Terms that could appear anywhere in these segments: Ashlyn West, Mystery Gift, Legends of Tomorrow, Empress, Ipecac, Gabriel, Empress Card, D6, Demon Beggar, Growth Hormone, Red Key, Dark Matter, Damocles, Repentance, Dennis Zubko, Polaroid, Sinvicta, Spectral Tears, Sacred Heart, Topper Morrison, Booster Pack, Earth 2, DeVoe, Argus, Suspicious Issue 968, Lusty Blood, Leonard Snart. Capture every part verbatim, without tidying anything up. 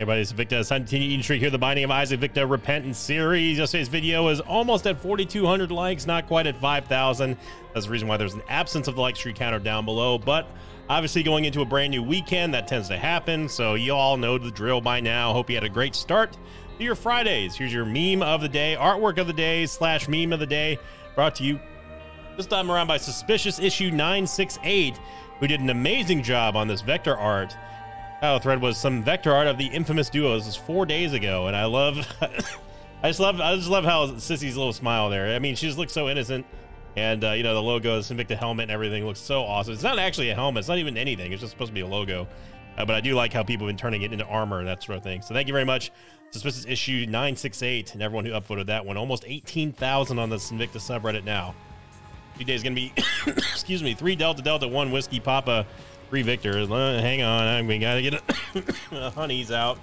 Everybody, it's Victa. It's time to continue eating streak here. The Binding of Isaac, Victa Repentance series. Yesterday's video is almost at forty-two hundred likes, not quite at five thousand. That's the reason why there's an absence of the like streak counter down below. But obviously going into a brand new weekend, that tends to happen. So you all know the drill by now. Hope you had a great start to your Fridays. Here's your meme of the day, artwork of the day, slash meme of the day, brought to you this time around by Suspicious Issue nine six eight, who did an amazing job on this vector art. Oh, thread was some vector art of the infamous duo. This was four days ago, and I love, I just love, I just love how Sissy's little smile there. I mean, she just looks so innocent, and uh, you know the logo, the Sinvicta helmet, and everything looks so awesome. It's not actually a helmet; it's not even anything. It's just supposed to be a logo, uh, but I do like how people have been turning it into armor and that sort of thing. So thank you very much, Suspicious Issue nine six eight, and everyone who upvoted that one. Almost eighteen thousand on the Sinvicta subreddit now. Today's gonna be, excuse me, three Delta Delta, one Whiskey Papa, three Victor. Hang on, we gotta get a honeys out.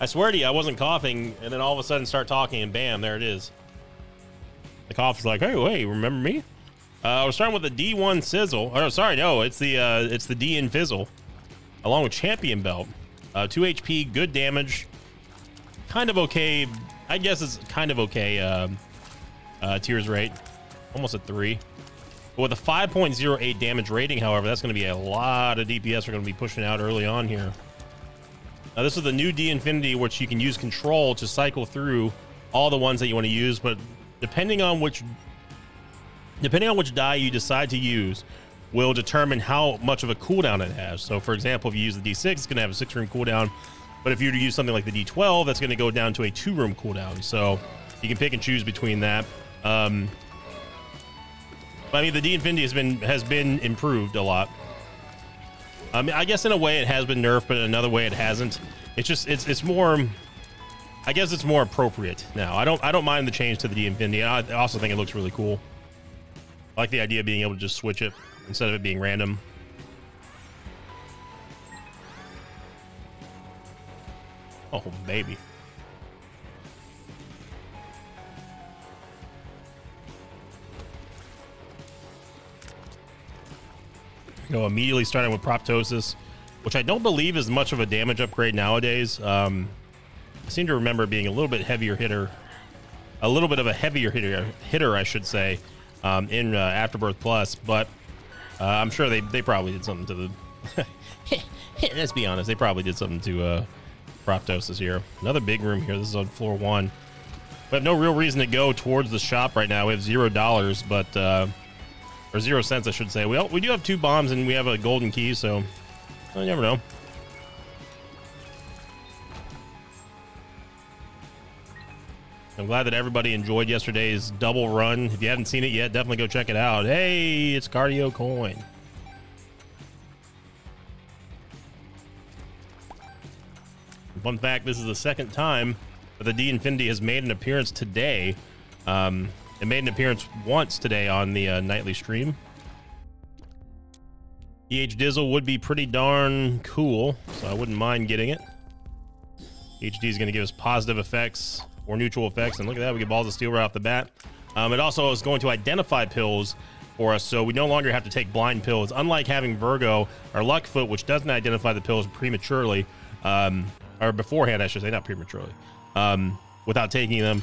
I swear to you, I wasn't coughing, and then all of a sudden start talking, and bam, there it is. The cough is like, hey, wait, remember me? Uh, I was starting with the D one Sizzle. Oh, sorry, no, it's the uh, it's the D in Fizzle, along with Champion Belt. Uh, two H P, good damage, kind of okay. I guess it's kind of okay. Uh, uh, tears rate. Almost a three. But with a five point zero eight damage rating, however, that's going to be a lot of D P S we're going to be pushing out early on here. Now, this is the new D Infinity, which you can use control to cycle through all the ones that you want to use. But depending on which, depending on which die you decide to use will determine how much of a cooldown it has. So, for example, if you use the D six, it's going to have a six room cooldown. But if you were to use something like the D twelve, that's going to go down to a two room cooldown. So you can pick and choose between that. Um... I mean, the D Infinity has been has been improved a lot. I mean, I guess in a way it has been nerfed, but in another way it hasn't. It's just it's it's more. I guess it's more appropriate now. I don't I don't mind the change to the D Infinity. I also think it looks really cool. I like the idea of being able to just switch it instead of it being random. Oh baby. You know, immediately starting with Proptosis, which I don't believe is much of a damage upgrade nowadays. Um, I seem to remember being a little bit heavier hitter, a little bit of a heavier hitter, hitter I should say, um, in uh, Afterbirth Plus. But uh, I'm sure they they probably did something to the. Let's be honest, they probably did something to uh, Proptosis here. Another big room here. This is on floor one. We have no real reason to go towards the shop right now. We have zero dollars, but. Uh, Or zero cents, I should say. We all, we do have two bombs and we have a golden key, so I never know. I'm glad that everybody enjoyed yesterday's double run. If you haven't seen it yet, definitely go check it out. Hey, it's Cardio Coin. Fun fact, this is the second time that the D Infinity has made an appearance today. Um... It made an appearance once today on the uh, nightly stream. D H Dizzle would be pretty darn cool, so I wouldn't mind getting it. H D is going to give us positive effects or neutral effects, and look at that, we get Balls of Steel right off the bat. Um, it also is going to identify pills for us, so we no longer have to take blind pills. Unlike having Virgo or Luckfoot, which doesn't identify the pills prematurely, um, or beforehand, I should say, not prematurely, um, without taking them.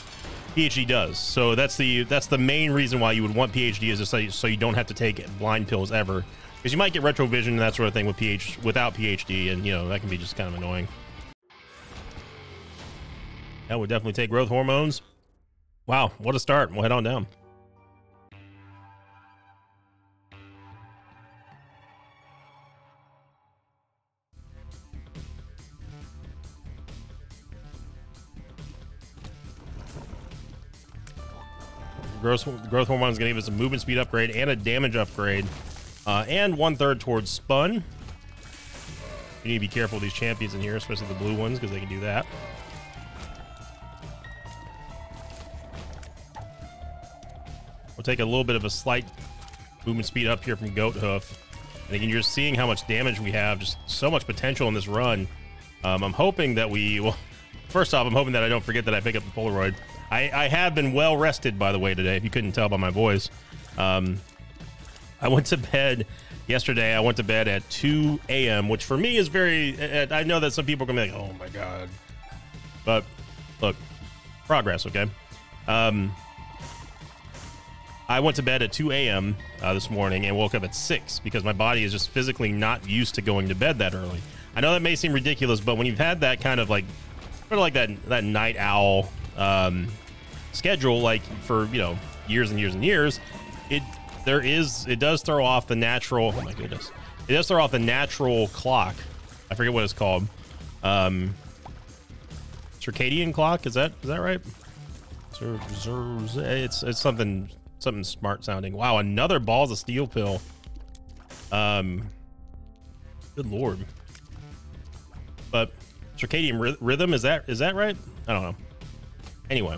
P H D does, so that's the that's the main reason why you would want P H D is just so you, so you don't have to take blind pills ever, because you might get retrovision and that sort of thing with P H without P H D, and you know that can be just kind of annoying. That would definitely take growth hormones. Wow, what a start! We'll head on down. Growth, growth Hormone is going to give us a movement speed upgrade and a damage upgrade, uh, and one third towards Spun. You need to be careful with these champions in here, especially the blue ones, because they can do that. We'll take a little bit of a slight movement speed up here from Goat Hoof. And again, you're seeing how much damage we have, just so much potential in this run. Um, I'm hoping that we, well, first off, I'm hoping that I don't forget that I pick up the Polaroid. I, I have been well rested, by the way, today, if you couldn't tell by my voice. Um, I went to bed yesterday. I went to bed at two a m, which for me is very, I know that some people are going to be like, oh my God. But look, progress, okay? Um, I went to bed at two a m Uh, this morning and woke up at six because my body is just physically not used to going to bed that early. I know that may seem ridiculous, but when you've had that kind of like, sort of like that, that night owl um, schedule, like for, you know, years and years and years, it, there is, it does throw off the natural, oh my goodness, it does throw off the natural clock. I forget what it's called. Um, circadian clock. Is that, is that right? It's, it's something, something smart sounding. Wow. Another balls of steel pill. Um, good Lord. But circadian rhythm. Is that, is that right? I don't know. Anyway.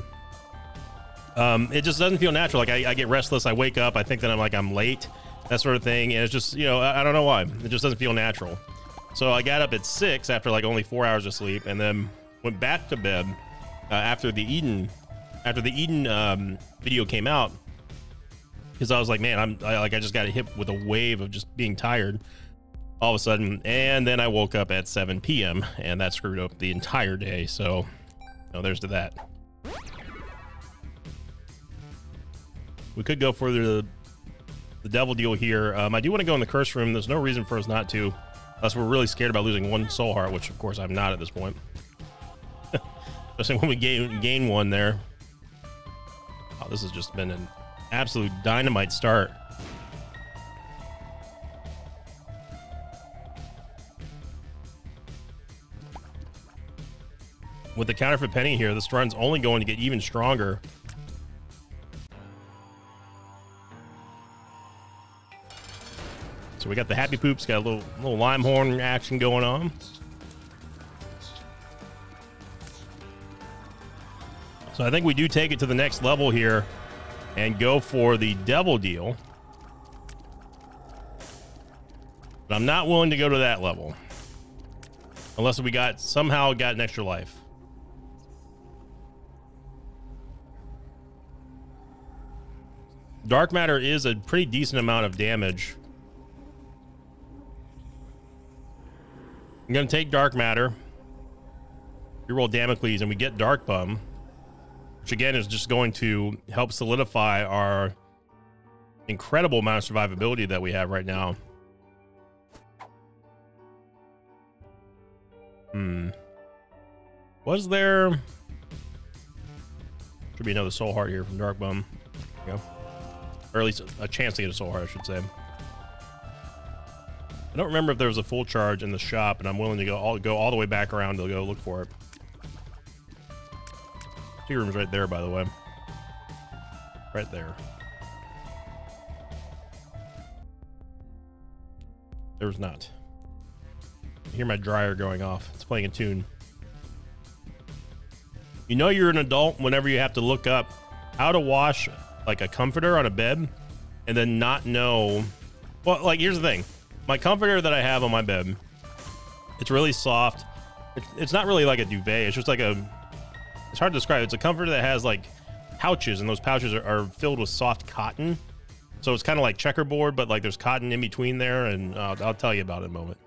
Um, it just doesn't feel natural. Like I, I get restless. I wake up. I think that I'm like, I'm late, that sort of thing. And it's just, you know, I, I don't know why. It just doesn't feel natural. So I got up at six after like only four hours of sleep and then went back to bed uh, after the Eden, after the Eden um, video came out. Because I was like, man, I'm I, like, I just got hit with a wave of just being tired all of a sudden. And then I woke up at seven p m and that screwed up the entire day. So, you know, there's to that. We could go for the, the devil deal here. Um, I do want to go in the curse room. There's no reason for us not to, unless we're really scared about losing one soul heart, which of course I'm not at this point. Especially when we gain, gain one there. Oh, this has just been an absolute dynamite start. With the counterfeit penny here, this run's only going to get even stronger. So we got the happy poops, got a little little Limehorn action going on. So I think we do take it to the next level here and go for the devil deal. But I'm not willing to go to that level unless we got somehow got an extra life. Dark matter is a pretty decent amount of damage. I'm going to take dark matter. We roll Damocles and we get Dark Bum, which again is just going to help solidify our incredible amount of survivability that we have right now. Hmm. Was there... Should be another soul heart here from Dark Bum. There you go. Or at least a chance to get a soul heart, I should say. I don't remember if there was a full charge in the shop, and I'm willing to go all, go all the way back around to go look for it. Two rooms right there, by the way. Right there. There was not. I hear my dryer going off. It's playing a tune. You know you're an adult whenever you have to look up how to wash like a comforter on a bed and then not know. Well, like, here's the thing. My comforter that I have on my bed, it's really soft. It's, it's not really like a duvet. It's just like a... It's hard to describe. It's a comforter that has like pouches, and those pouches are, are filled with soft cotton. So it's kind of like checkerboard, but like there's cotton in between there, and uh, I'll tell you about it in a moment.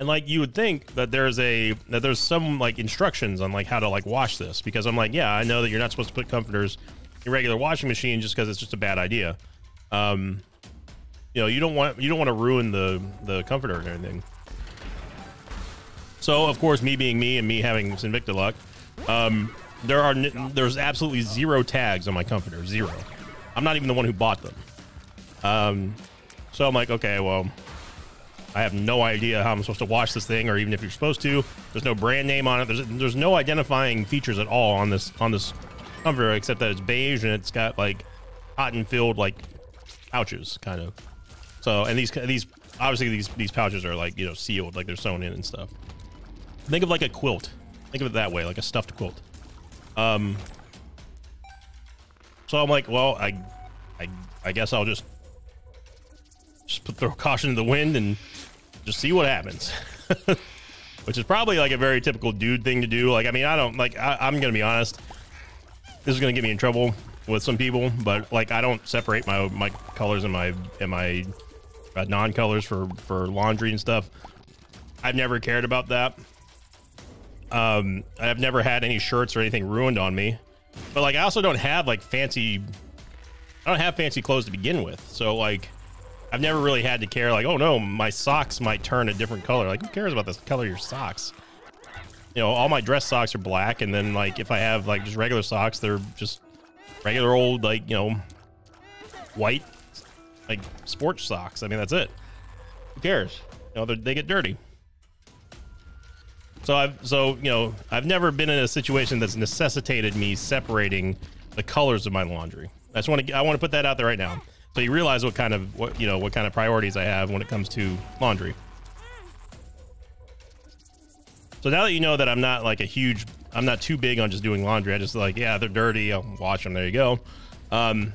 And like you would think that there's a that there's some like instructions on like how to like wash this, because I'm like, yeah, I know that you're not supposed to put comforters in regular washing machine just because it's just a bad idea. Um, you know, you don't want you don't want to ruin the the comforter or anything. So of course, me being me and me having Sinvicta luck, um, there are there's absolutely zero tags on my comforter, zero. I'm not even the one who bought them. Um, so I'm like, okay, well, I have no idea how I'm supposed to wash this thing, or even if you're supposed to. There's no brand name on it. There's there's no identifying features at all on this on this comforter, except that it's beige and it's got like cotton filled like pouches, kind of. So, and these these obviously these these pouches are like, you know, sealed, like they're sewn in and stuff. Think of like a quilt. Think of it that way, like a stuffed quilt. Um. So I'm like, well, I, I, I guess I'll just just put, throw caution to the wind and just see what happens. which is probably like a very typical dude thing to do. Like, I mean, I don't like, I, I'm going to be honest. This is going to get me in trouble with some people, but like, I don't separate my, my colors and my, and my uh, non-colors for, for laundry and stuff. I've never cared about that. Um, I've never had any shirts or anything ruined on me, but like, I also don't have like fancy, I don't have fancy clothes to begin with. So like, I've never really had to care like, oh no, my socks might turn a different color. Like, who cares about the color of your socks? You know, all my dress socks are black. And then like, if I have like just regular socks, they're just regular old, like, you know, white, like sports socks. I mean, that's it. Who cares? You know, they get dirty. So I've, so, you know, I've never been in a situation that's necessitated me separating the colors of my laundry. I just want to, I want to put that out there right now. So you realize what kind of, what, you know, what kind of priorities I have when it comes to laundry. So now that you know that I'm not like a huge, I'm not too big on just doing laundry. I just like, yeah, they're dirty. I'll wash them. There you go. Um,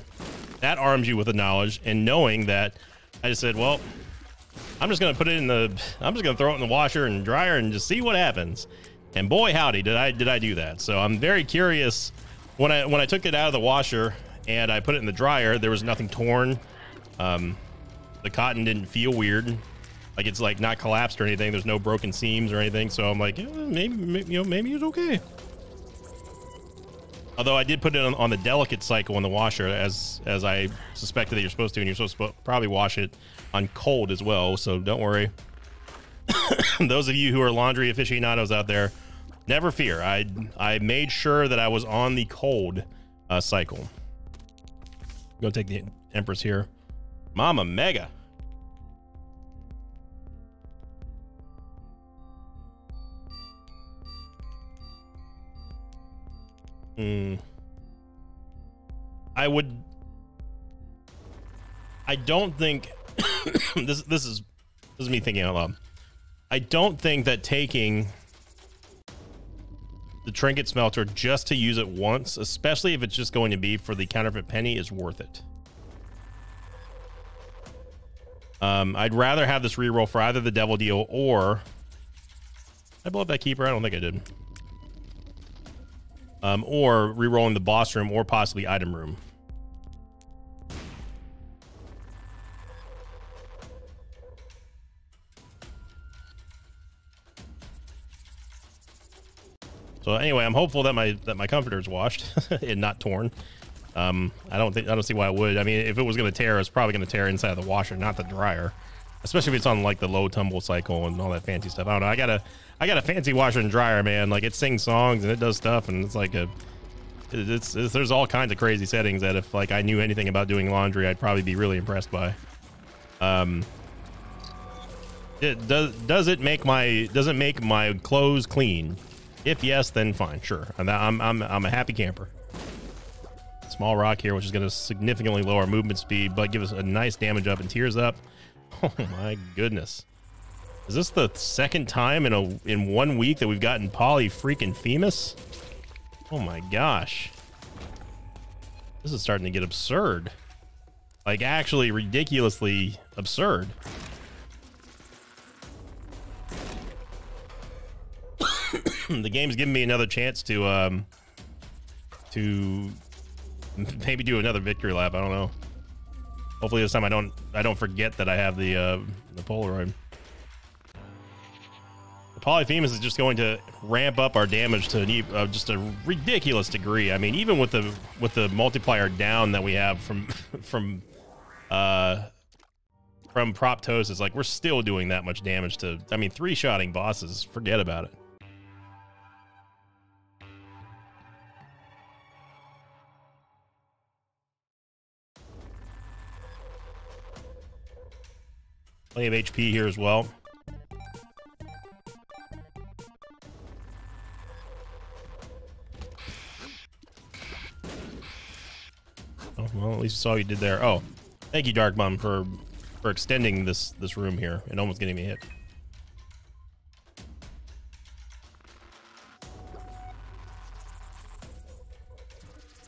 that arms you with the knowledge and knowing that I just said, well, I'm just going to put it in the, I'm just going to throw it in the washer and dryer and just see what happens. And boy, howdy, did I, did I do that? So I'm very curious when I, when I took it out of the washer and I put it in the dryer, there was nothing torn. Um, the cotton didn't feel weird. Like it's like not collapsed or anything. There's no broken seams or anything. So I'm like, yeah, maybe, maybe, you know, maybe it's okay. Although I did put it on, on the delicate cycle in the washer as, as I suspected that you're supposed to, and you're supposed to probably wash it on cold as well. So don't worry. Those of you who are laundry aficionados out there, never fear. I, I made sure that I was on the cold uh, cycle. Go take the Empress here. Mama Mega. Hmm. I would. I don't think this. This is this is me thinking out loud. I don't think that taking the trinket smelter just to use it once, especially if it's just going to be for the counterfeit penny, is worth it. Um, I'd rather have this reroll for either the devil deal or... Did I blow up that keeper? I don't think I did. Um, or rerolling the boss room or possibly item room. So anyway, I'm hopeful that my that my comforter is washed and not torn. Um, I don't think I don't see why it would. I mean, if it was going to tear, it's probably going to tear inside of the washer, not the dryer. Especially if it's on like the low tumble cycle and all that fancy stuff. I don't know. I got a I got a fancy washer and dryer, man. Like it sings songs and it does stuff, and it's like a it's, it's there's all kinds of crazy settings that if like I knew anything about doing laundry, I'd probably be really impressed by. Um, it does does it make my does it make my clothes clean? If yes, then fine, sure. I'm I'm I'm, I'm a happy camper. Small rock here, which is going to significantly lower movement speed, but give us a nice damage up and tears up. Oh my goodness! Is this the second time in a in one week that we've gotten Poly freaking Femus? Oh my gosh! This is starting to get absurd, like actually ridiculously absurd. The game's giving me another chance to um to maybe do another victory lap. I don't know. Hopefully this time I don't I don't forget that I have the uh, the Polaroid. The Polyphemus is just going to ramp up our damage to an, uh, just a ridiculous degree. I mean, even with the with the multiplier down that we have from from uh from Proptosis, like we're still doing that much damage to. I mean, three-shotting bosses. Forget about it. Plenty of H P here as well. Oh, well, at least I saw what you did there. Oh, thank you, Dark Bum, for for extending this this room here and almost getting me hit.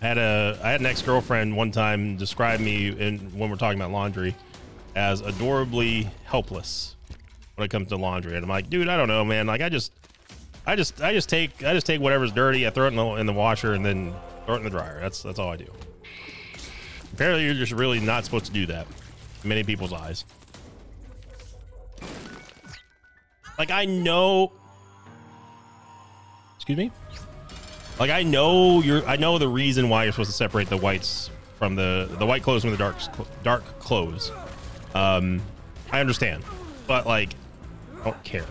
I had a I had an ex-girlfriend one time describe me in when we're talking about laundry as adorably helpless. when it comes to laundry. And I'm like, dude, I don't know, man. Like, I just, I just, I just take, I just take whatever's dirty. I throw it in the, in the washer and then throw it in the dryer. That's, that's all I do. Apparently you're just really not supposed to do that in many people's eyes. Like, I know, excuse me. Like, I know you're, I know the reason why you're supposed to separate the whites from the, the white clothes from the dark, dark clothes. Um, I understand, but like, I don't care.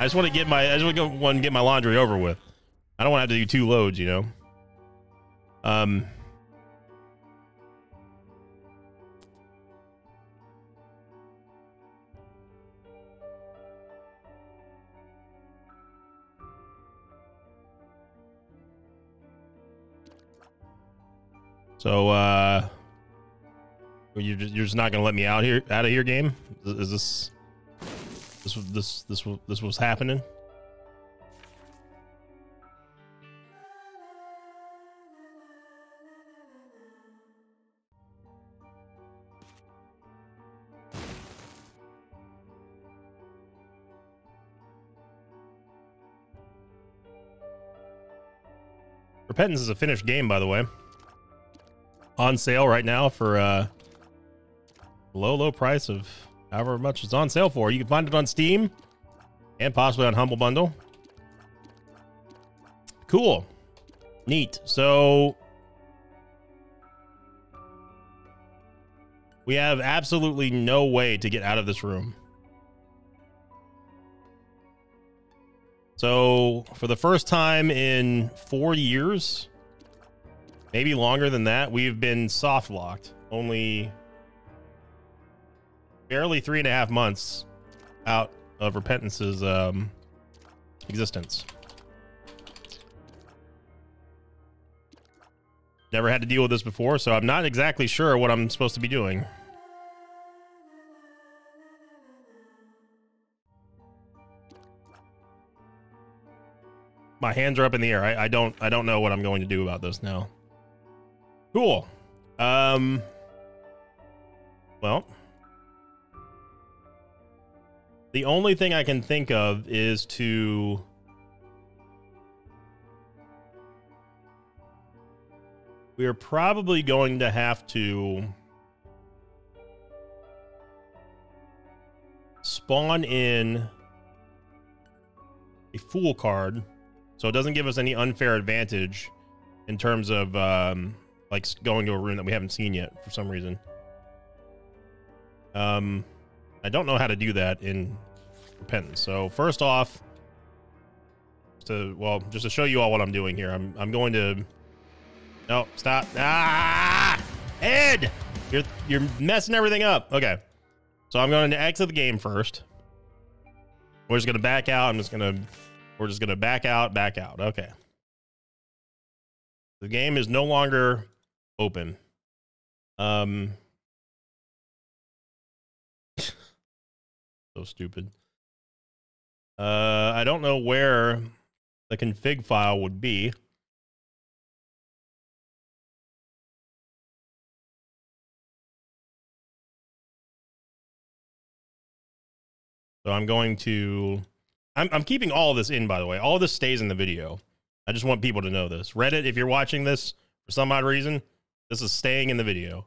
I just want to get my, I just want to go one, get my laundry over with. I don't want to have to do two loads, you know? Um, So, uh, you're just, you're just not going to let me out here, out of here, game? Is this, this, this, this, this was happening? Repentance is a finished game, by the way. On sale right now for uh low, low price of however much it's on sale for. You can find it on Steam and possibly on Humble Bundle. Cool. Neat. So we have absolutely no way to get out of this room. So for the first time in four years, maybe longer than that, we've been soft locked. Only barely three and a half months out of Repentance's um, existence. Never had to deal with this before, so I'm not exactly sure what I'm supposed to be doing. My hands are up in the air. I, I don't. I don't know what I'm going to do about this now. Cool. Um, well, the only thing I can think of is to we are probably going to have to spawn in a Fool card, so it doesn't give us any unfair advantage in terms of, um, like going to a room that we haven't seen yet for some reason. Um, I don't know how to do that in Repentance. So first off, to well, just to show you all what I'm doing here, I'm I'm going to no stop. Ah, Ed, you're you're messing everything up. Okay, so I'm going to exit the game first. We're just gonna back out. I'm just gonna we're just gonna back out, back out. Okay. The game is no longer open. Um, so stupid. Uh, I don't know where the config file would be. So I'm going to, I'm, I'm keeping all of this in, by the way. All of this stays in the video. I just want people to know this. Reddit, if you're watching this for some odd reason, this is staying in the video.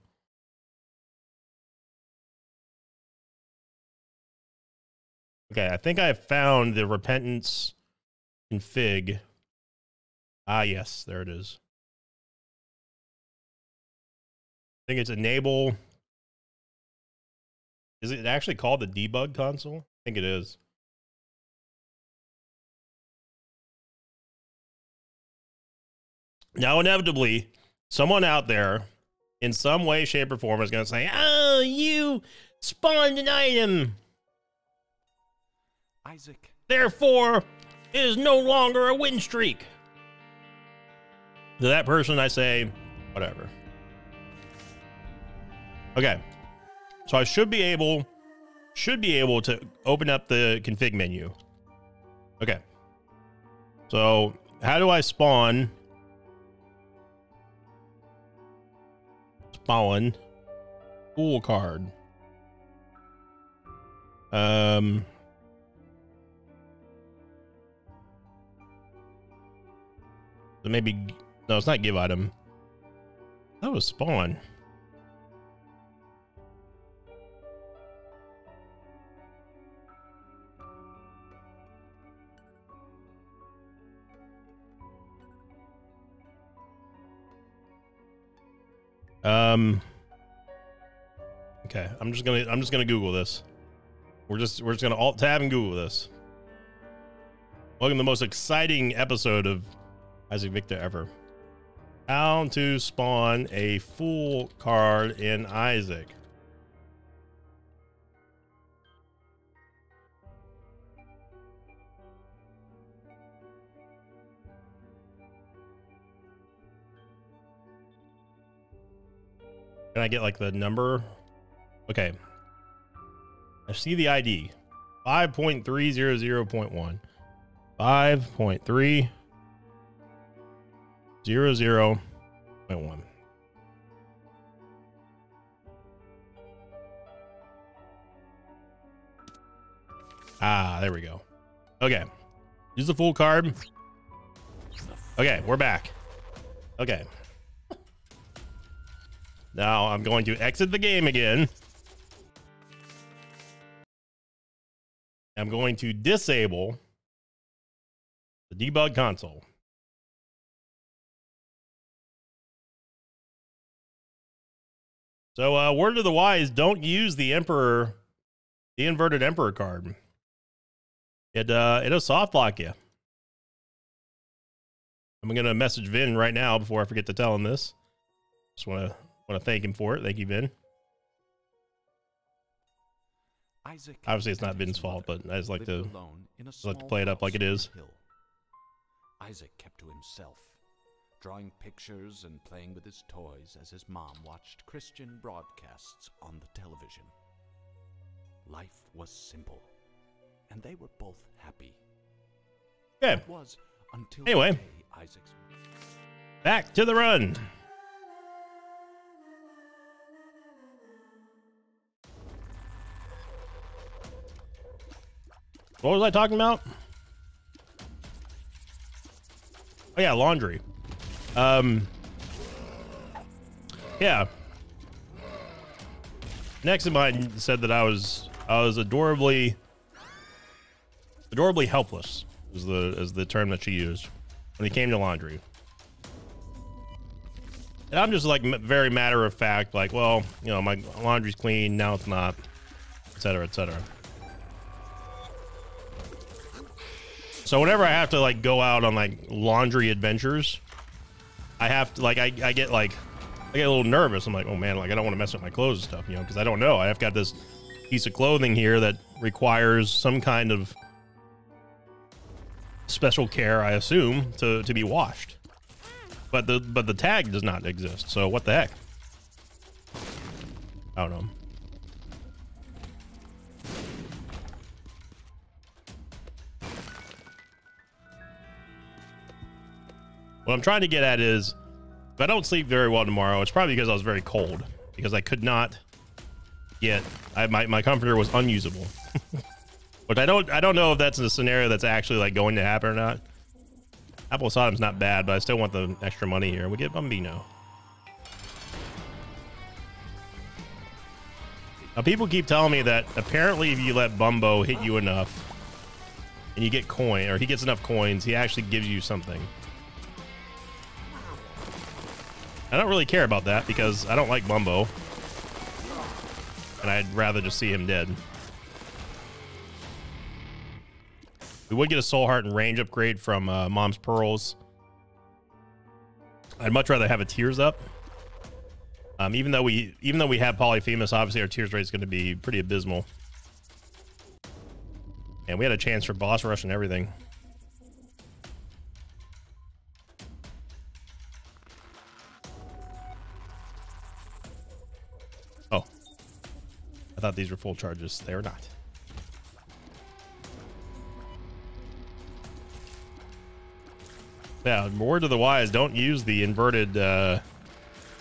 Okay, I think I have found the Repentance config. Ah, yes, there it is. I think it's enable. Is it actually called the debug console? I think it is. Now, inevitably, someone out there in some way, shape, or form is going to say, oh, you spawned an item. Isaac. Therefore, it is no longer a win streak. To that person, I say, whatever. Okay. So I should be able, should be able to open up the config menu. Okay. So how do I spawn... Spawn Fool card. Um, so maybe, no, it's not give item. That was spawn. Um, okay, I'm just gonna, I'm just gonna Google this. We're just, we're just gonna alt tab and Google this. Welcome to the most exciting episode of Isaac Victor ever. How to spawn a full card in Isaac. Can I get like the number? Okay. I see the I D. five point three zero zero point one. five point three zero zero point one. Ah, there we go. Okay. Use the full card. Okay, we're back. Okay. Now I'm going to exit the game again. I'm going to disable the debug console. So uh, word to the wise, don't use the Emperor, the inverted Emperor card. It, uh, it'll soft lock you. I'm going to message Vin right now before I forget to tell him this. Just want to... I want to thank him for it. Thank you, Vin. Isaac Obviously, it's not Vin's fault, but I just like to, just like to play it up like it is. Isaac kept to himself, drawing pictures and playing with his toys as his mom watched Christian broadcasts on the television. Life was simple, and they were both happy. Yeah. It was until anyway, Isaac's back to the run. What was I talking about? Oh yeah, laundry. Um, yeah. Next in mind said that I was I was adorably adorably helpless is the is the term that she used when it came to laundry. And I'm just like very matter of fact, like, well, you know, my laundry's clean now, it's not, et cetera, et cetera. So whenever I have to like go out on like laundry adventures, I have to like, I, I get like, I get a little nervous. I'm like, oh man, like I don't want to mess up my clothes and stuff, you know, because I don't know. I've got this piece of clothing here that requires some kind of special care, I assume, to, to be washed. But the, but the tag does not exist. So what the heck? I don't know. What I'm trying to get at is, if I don't sleep very well tomorrow, it's probably because I was very cold, because I could not get, I, my, my comforter was unusable. But I don't, I don't know if that's a scenario that's actually like going to happen or not. Apple Sodom's not bad, but I still want the extra money here. We get Bumbino. Now people keep telling me that apparently if you let Bumbo hit you enough and you get coin, or he gets enough coins, he actually gives you something. I don't really care about that because I don't like Bumbo, and I'd rather just see him dead. We would get a soul heart and range upgrade from uh, Mom's Pearls. I'd much rather have a tears up. Um, even though we, even though we have Polyphemus, obviously our tears rate is going to be pretty abysmal. And we had a chance for boss rush and everything. I thought these were full charges. They are not. Yeah, word to the wise, don't use the inverted uh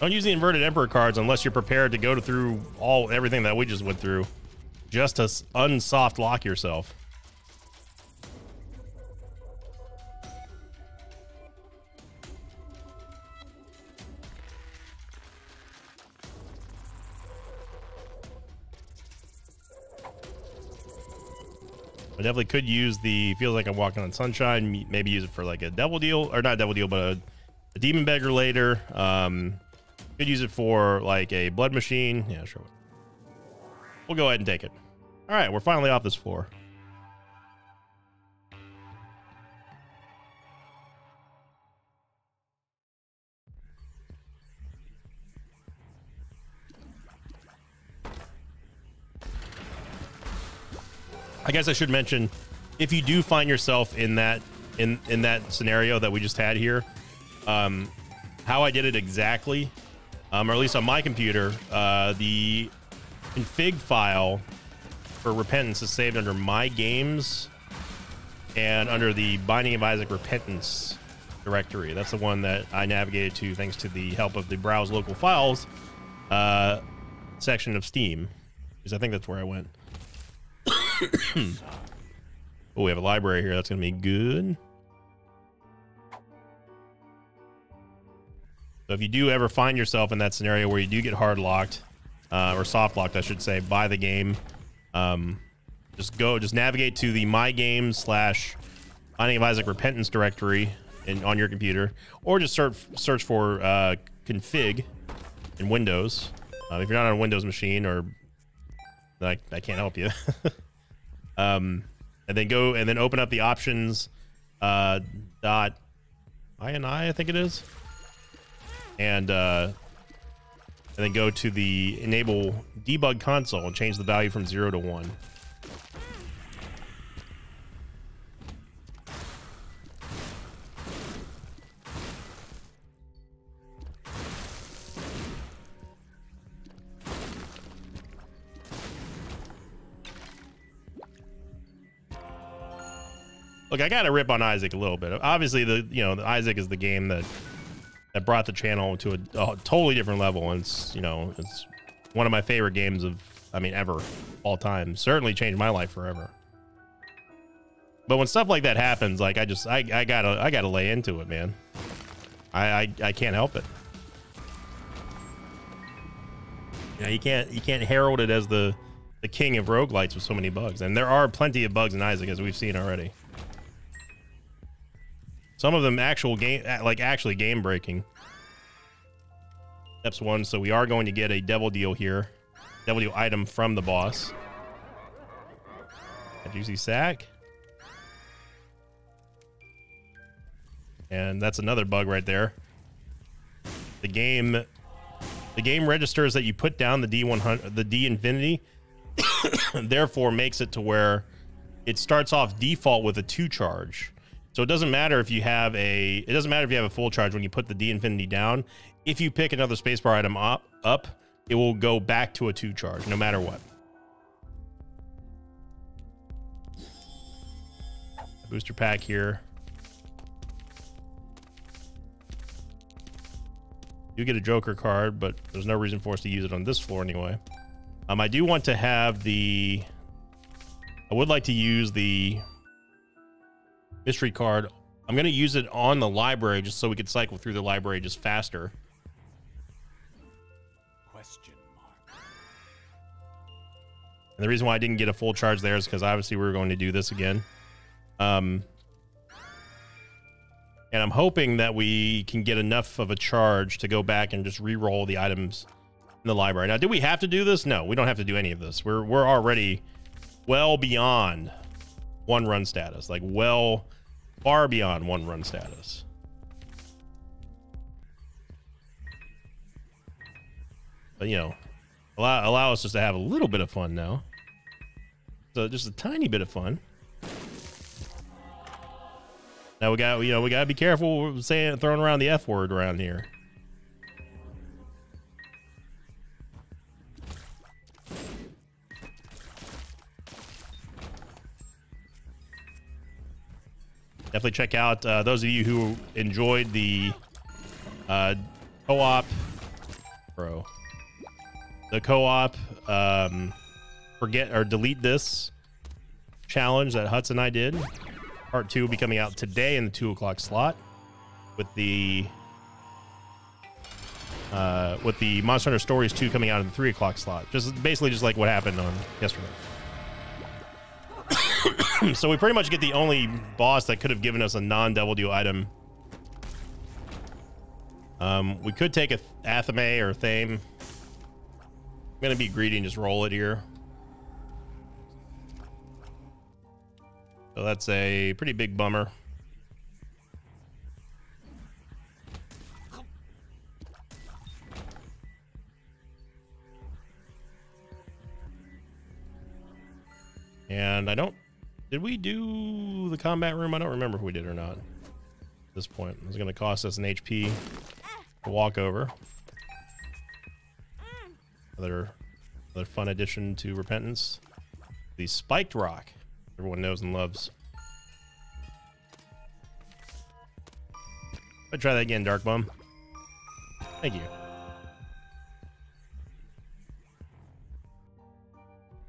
don't use the inverted Emperor cards unless you're prepared to go through all everything that we just went through. just to unsoft lock yourself. I definitely could use the Feels Like I'm Walking on Sunshine. Maybe use it for like a devil deal, or not devil deal, but a, a Demon Beggar later. Um, could use it for like a Blood Machine. Yeah, sure. We'll go ahead and take it. All right, we're finally off this floor. I guess I should mention, if you do find yourself in that in in that scenario that we just had here, um, how I did it exactly, um, or at least on my computer, uh, the config file for Repentance is saved under My Games and under the Binding of Isaac Repentance directory. That's the one that I navigated to thanks to the help of the Browse Local Files uh, section of Steam, because I think that's where I went. Oh, we have a library here. That's gonna be good. So if you do ever find yourself in that scenario where you do get hard locked, uh, or soft locked, I should say, by the game, um, just go, just navigate to the My Games slash Binding of Isaac Repentance directory in on your computer, or just search search for uh, config in Windows. Uh, if you're not on a Windows machine, or I, I can't help you. Um, and then go and then open up the options uh, dot ini, I think it is, and uh, and then go to the enable debug console and change the value from zero to one. Look, I gotta rip on Isaac a little bit. Obviously, the you know the Isaac is the game that that brought the channel to a, a totally different level, and it's you know it's one of my favorite games of I mean ever, all time. Certainly changed my life forever. But when stuff like that happens, like I just I, I gotta I gotta lay into it, man. I I, I can't help it. Yeah, you, know, you can't you can't herald it as the the king of roguelites with so many bugs, and there are plenty of bugs in Isaac, as we've seen already. Some of them actual game, like actually game breaking. Steps one, so we are going to get a devil deal here. Devil deal item from the boss. A juicy sack. And that's another bug right there. The game, the game registers that you put down the D one hundred, the D Infinity, therefore makes it to where it starts off default with a two charge. So it doesn't matter if you have a it doesn't matter if you have a full charge when you put the D Infinity down. If you pick another spacebar item up, up, it will go back to a two charge no matter what. Booster pack here. You get a Joker card, but there's no reason for us to use it on this floor anyway. Um, I do want to have the. I would like to use the. Mystery card. I'm going to use it on the library just so we could cycle through the library just faster. Question mark. And the reason why I didn't get a full charge there is because obviously we were going to do this again. Um, and I'm hoping that we can get enough of a charge to go back and just re-roll the items in the library. Now, do we have to do this? No, we don't have to do any of this. We're, we're already well beyond one run status, like well far beyond one run status. But you know, allow, allow us just to have a little bit of fun now. So just a tiny bit of fun. Now we got, you know, we gotta be careful saying, throwing around the F word around here. Definitely check out uh, those of you who enjoyed the uh, co-op, bro. The co-op um, forget or delete this challenge that Hudson and I did. Part two will be coming out today in the two o'clock slot with the uh, with the Monster Hunter Stories two coming out in the three o'clock slot. Just basically just like what happened on yesterday. So we pretty much get the only boss that could have given us a non-Devil Dew item. Um, we could take a Athame or Thame. I'm gonna be greedy and just roll it here. So that's a pretty big bummer. And I don't... Did we do the combat room? I don't remember if we did or not. At this point, it's going to cost us an H P to walk over. Another, another fun addition to Repentance. The Spiked Rock. Everyone knows and loves. I'll try that again, Dark Bum. Thank you.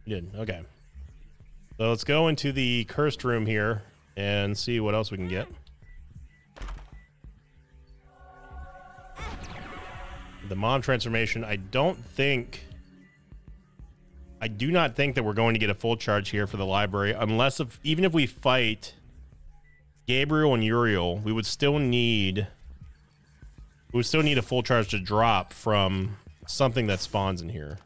You did. Okay. So let's go into the cursed room here and see what else we can get. The mom transformation. I don't think... I do not think that we're going to get a full charge here for the library. Unless, if, even if we fight Gabriel and Uriel, we would still need... We would still need a full charge to drop from something that spawns in here.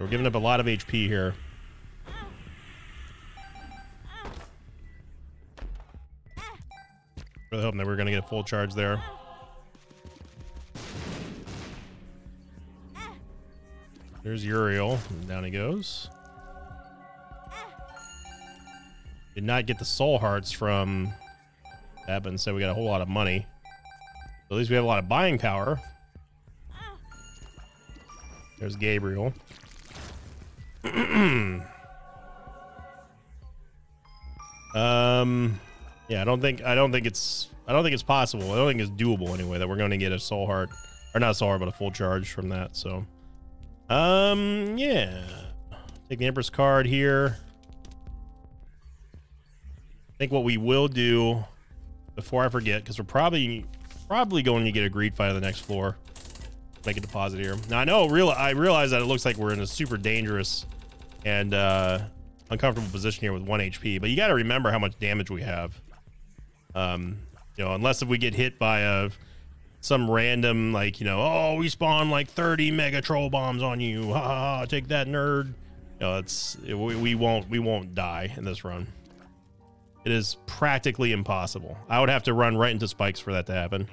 We're giving up a lot of H P here. Really hoping that we're going to get a full charge there. There's Uriel. Down he goes. Did not get the soul hearts from that, but instead we got a whole lot of money. So at least we have a lot of buying power. There's Gabriel. um yeah, I don't think I don't think it's I don't think it's possible. I don't think it's doable anyway that we're going to get a soul heart, or not a soul heart, but a full charge from that. So um yeah, take the Empress card here. I think what we will do before I forget, because we're probably probably going to get a greed fight on the next floor. Make a deposit here. Now I know real I realize that it looks like we're in a super dangerous and uh uncomfortable position here with one H P, but you got to remember how much damage we have. Um you know, unless if we get hit by a some random, like, you know, oh, we spawned like thirty mega troll bombs on you, ha ha, ha, take that, nerd. You know, it's it, we, we won't we won't die in this run. It is practically impossible. I would have to run right into spikes for that to happen.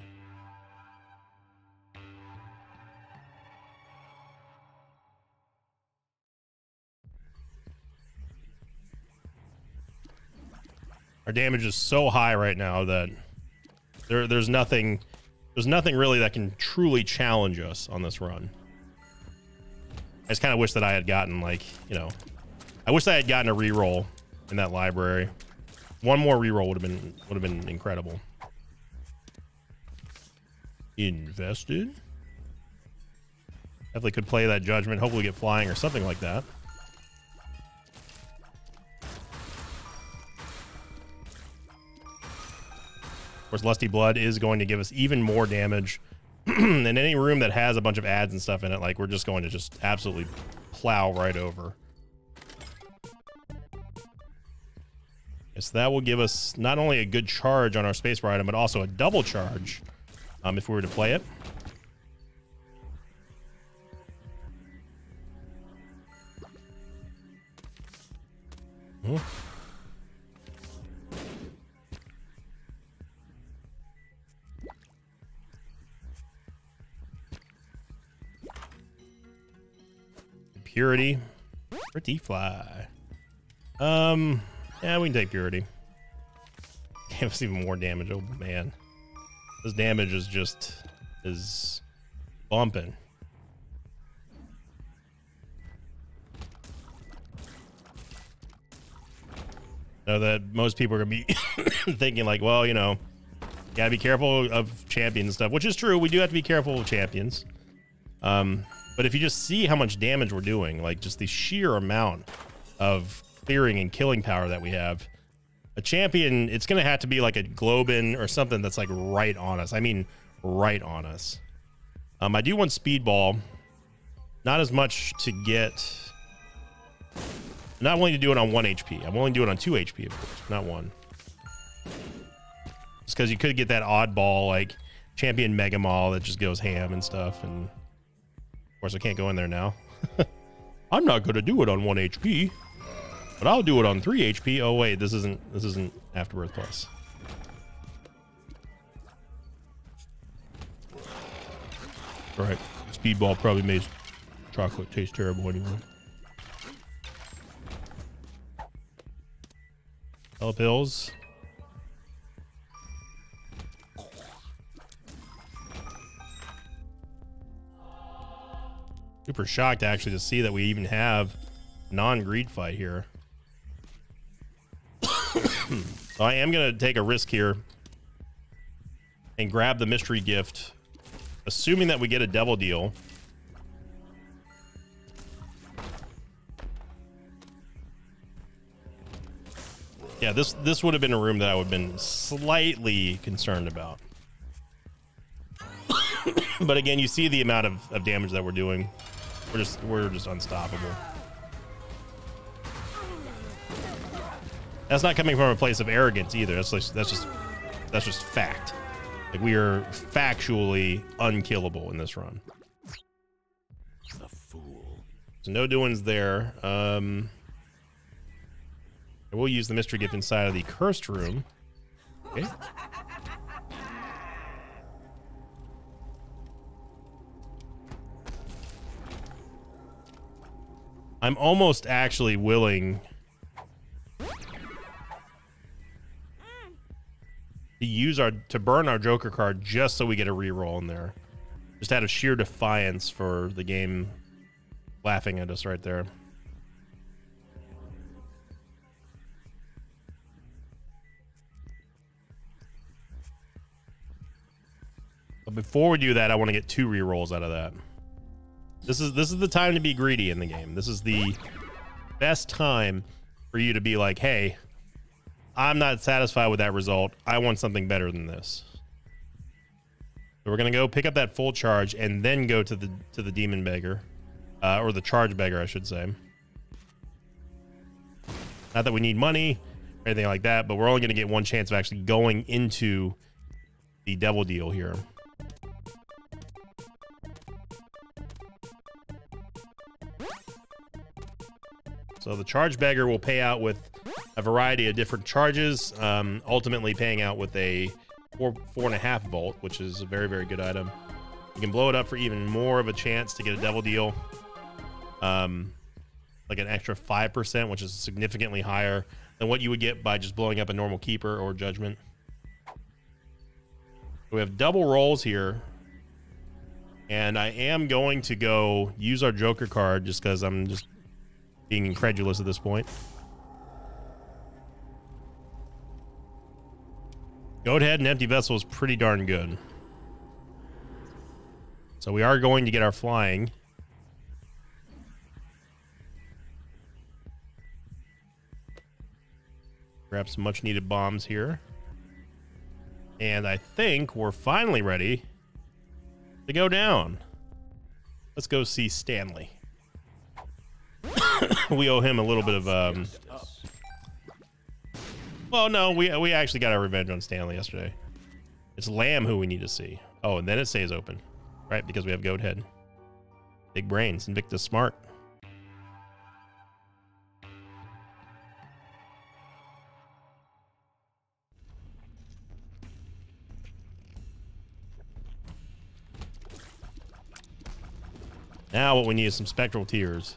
Our damage is so high right now that there, there's nothing, there's nothing really that can truly challenge us on this run. I just kind of wish that I had gotten, like, you know, I wish I had gotten a reroll in that library. One more reroll would have been would have been incredible. Invested. Definitely could play that judgment. Hopefully get flying or something like that. Of course, Lusty Blood is going to give us even more damage. In any room that has a bunch of ads and stuff in it, like, we're just going to just absolutely plow right over. Yes, that will give us not only a good charge on our spacebar item, but also a double charge um, if we were to play it. Hmm. Purity. Pretty fly. Um, yeah, we can take Purity. Damn, it's even more damage. Oh, man. This damage is just... is... bumping. I know that most people are going to be thinking, like, well, you know, Gotta be careful of champion stuff, which is true. We do have to be careful of champions. Um, but if you just see how much damage we're doing, like just the sheer amount of clearing and killing power that we have, a champion, it's gonna have to be like a Globin or something that's like right on us. I mean, right on us. Um, I do want Speedball. Not as much to get. I'm not willing to do it on one H P. I'm willing to do it on two H P, of course, not one. It's because you could get that oddball like champion Mega Maul that just goes ham and stuff. And of course, I can't go in there now. I'm not gonna do it on one H P, but I'll do it on three H P. Oh wait, this isn't this isn't Afterbirth Plus. All right, Speedball probably made chocolate taste terrible anyway. Hell pills. Super shocked actually to see that we even have non-greed fight here. So I am gonna take a risk here and grab the mystery gift, assuming that we get a devil deal. Yeah, this this would have been a room that I would have been slightly concerned about. But again, you see the amount of, of damage that we're doing. We're just we're just unstoppable. That's not coming from a place of arrogance either. That's like, that's just that's just fact. Like we are factually unkillable in this run. The fool. So no doings there. Um, I will use the mystery gift inside of the cursed room. Okay. I'm almost actually willing to use our to burn our Joker card just so we get a reroll in there, just out of sheer defiance for the game laughing at us right there. But before we do that, I want to get two rerolls out of that. This is this is the time to be greedy in the game. This is the best time for you to be like, hey, I'm not satisfied with that result. I want something better than this. So we're gonna go pick up that full charge and then go to the to the demon beggar, uh, or the charge beggar, I should say. Not that we need money or anything like that, but we're only gonna get one chance of actually going into the devil deal here. So the charge beggar will pay out with a variety of different charges, um, ultimately paying out with a four, four and a half volt, which is a very, very good item. You can blow it up for even more of a chance to get a devil deal, um, like an extra five percent, which is significantly higher than what you would get by just blowing up a normal keeper or judgment. We have double rolls here. And I am going to go use our Joker card just because I'm just being incredulous at this point. Goathead and Empty Vessel is pretty darn good. So we are going to get our flying. Grab some much needed bombs here. And I think we're finally ready to go down. Let's go see Stanley. We owe him a little bit of um well no we we actually got our revenge on Stanley yesterday. It's Lamb who we need to see. Oh, and then it stays open, right? Because we have Goathead. Big brains. Sinvicta smart. Now what we need is some spectral tears.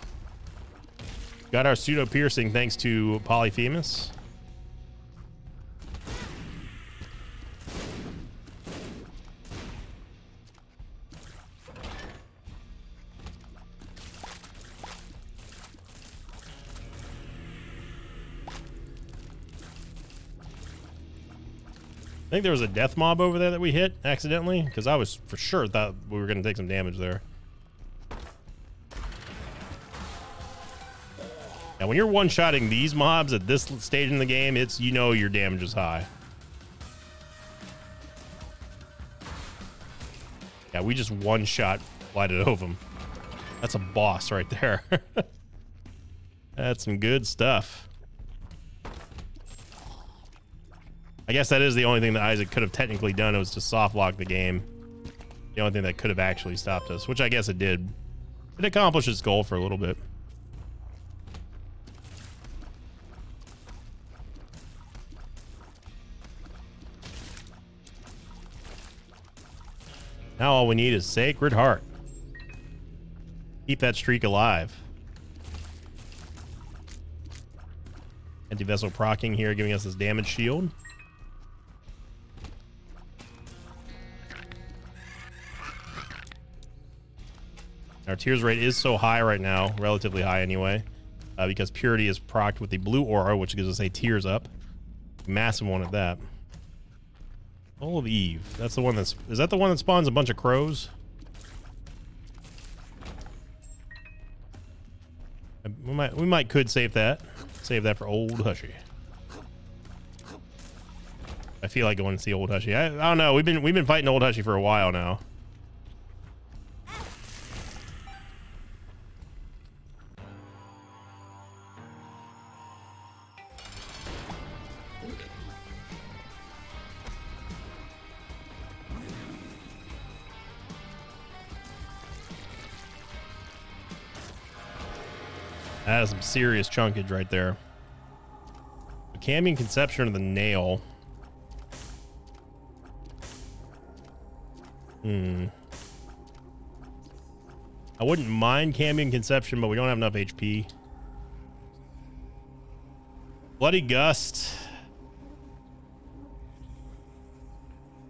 Got our pseudo piercing thanks to Polyphemus. I think there was a death mob over there that we hit accidentally, because I was for sure thought we were going to take some damage there. Now, when you're one-shotting these mobs at this stage in the game, it's, you know, your damage is high. Yeah, we just one-shot lighted over them. That's a boss right there. That's some good stuff. I guess that is the only thing that Isaac could have technically done, was to soft lock the game. The only thing that could have actually stopped us, which I guess it did. It accomplished its goal for a little bit. Now all we need is Sacred Heart. Keep that streak alive. Empty Vessel proccing here, giving us this damage shield. Our tears rate is so high right now, relatively high anyway, uh, because Purity is procced with the blue aura, which gives us a tears up. Massive one at that. Soul of Eve. That's the one that's... Is that the one that spawns a bunch of crows? We might, we might could save that. Save that for Old Hushy. I feel like going to see Old Hushy. I, I don't know. We've been, we've been fighting Old Hushy for a while now. That is some serious chunkage right there. The Cambion Conception of the Nail. Hmm. I wouldn't mind Cambion Conception, but we don't have enough H P. Bloody Gust.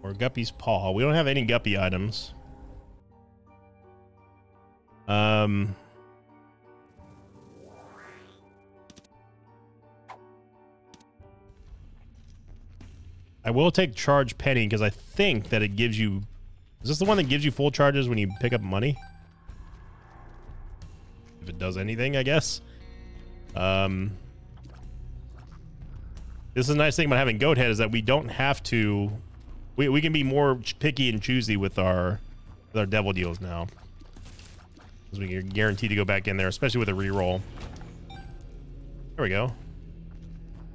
Or Guppy's Paw. We don't have any Guppy items. Um... I will take Charge Penny, because I think that it gives you... Is this the one that gives you full charges when you pick up money? If it does anything, I guess. Um, this is a nice thing about having Goathead, is that we don't have to... We, we can be more picky and choosy with our, with our devil deals now. Because we are guaranteed to go back in there, especially with a reroll. There we go.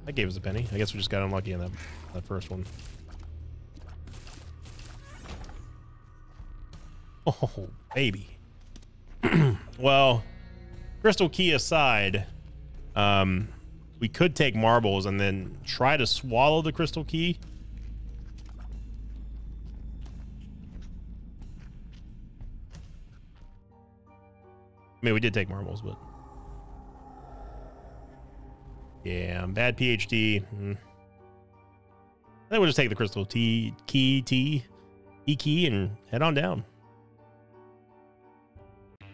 That gave us a penny. I guess we just got unlucky in that... That first one. Oh, baby. Well, Crystal Key aside, um, we could take marbles and then try to swallow the Crystal Key. I mean, we did take marbles, but... Yeah, bad P H D. Mm. I think we'll just take the Crystal T key T E key and head on down. All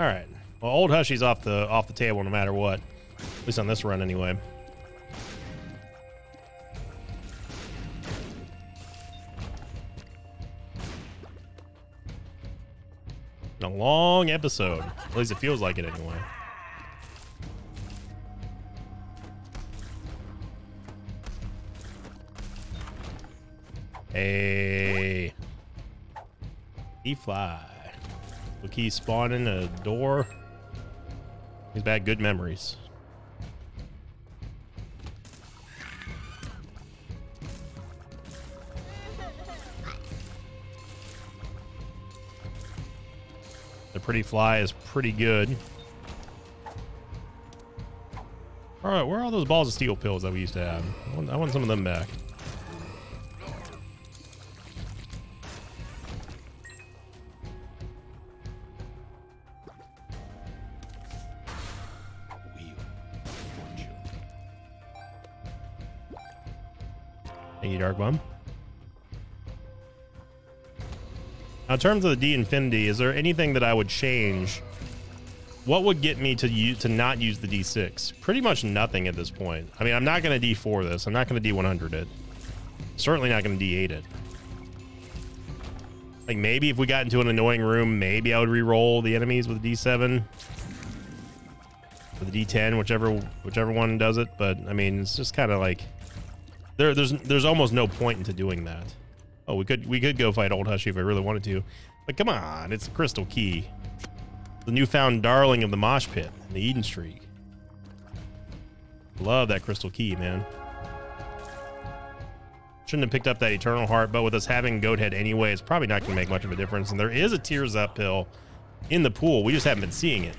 right. Well, Old Hushy's off the off the table no matter what. At least on this run anyway. A long episode. At least it feels like it anyway. Hey. He fly. Look, he's spawning a door. He's back. Good memories. Pretty fly is pretty good. All right, where are all those balls of steel pills that we used to have? I want, I want some of them back. Thank you, Dark Bum. Now, in terms of the D Infinity, is there anything that I would change? What would get me to use, to not use the D six? Pretty much nothing at this point. I mean, I'm not going to D four this. I'm not going to D one hundred it. Certainly not going to D eight it. Like, maybe if we got into an annoying room, maybe I would re-roll the enemies with a D seven. Or the D ten, whichever whichever one does it. But, I mean, it's just kind of like... There, there's there's almost no point into doing that. Oh, we could we could go fight Old Hushy if I really wanted to. But come on, it's a Crystal Key. The newfound darling of the mosh pit and the Eden streak. Love that Crystal Key, man. Shouldn't have picked up that Eternal Heart, but with us having Goathead anyway, it's probably not going to make much of a difference. And there is a Tears Up pill in the pool. We just haven't been seeing it.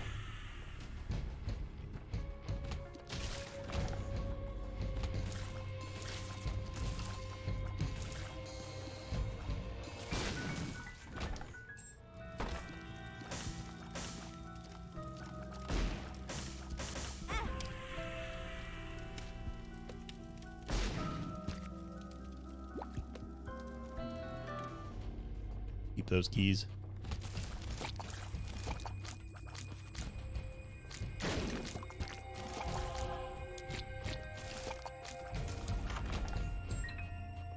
Those keys. There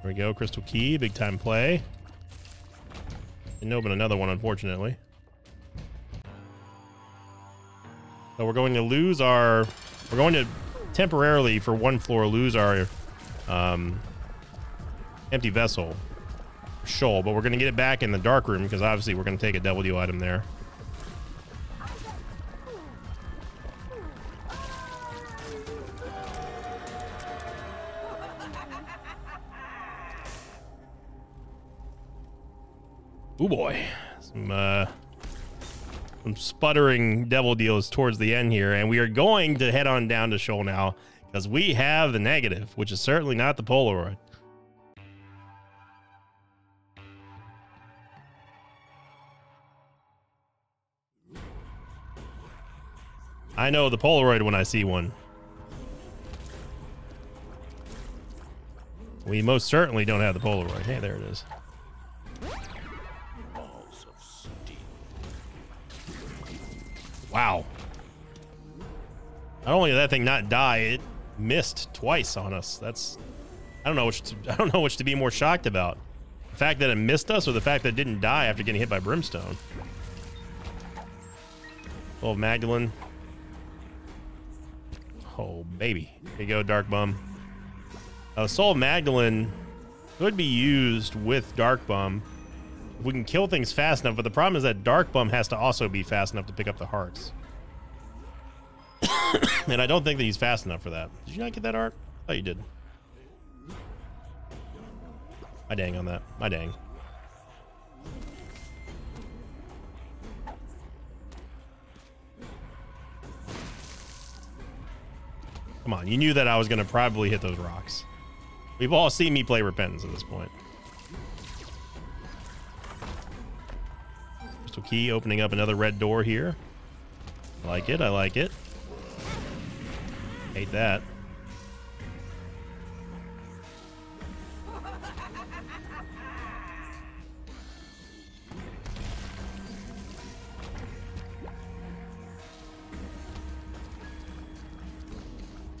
we go, Crystal Key, big time play. Didn't open another one, unfortunately. So we're going to lose our, we're going to temporarily for one floor lose our um, empty vessel. Shoal, but we're going to get it back in the dark room because obviously we're going to take a W item there. Oh boy, some uh, some sputtering devil deals towards the end here, and we are going to head on down to Shoal now because we have the negative, which is certainly not the Polaroid. I know the Polaroid when I see one. We most certainly don't have the Polaroid. Hey, there it is. Wow. Not only did that thing not die, it missed twice on us. That's I don't know which to, I don't know which to be more shocked about. The fact that it missed us or the fact that it didn't die after getting hit by Brimstone. Little Magdalene. Oh, baby. There you go, Dark Bum. Uh, Soul of Magdalene could be used with Dark Bum. We can kill things fast enough, but the problem is that Dark Bum has to also be fast enough to pick up the hearts. And I don't think that he's fast enough for that. Did you not get that heart? Oh, you did. My dang on that. My dang. Come on, you knew that I was going to probably hit those rocks. We've all seen me play Repentance at this point. Crystal Key opening up another red door here. I like it, I like it. Hate that.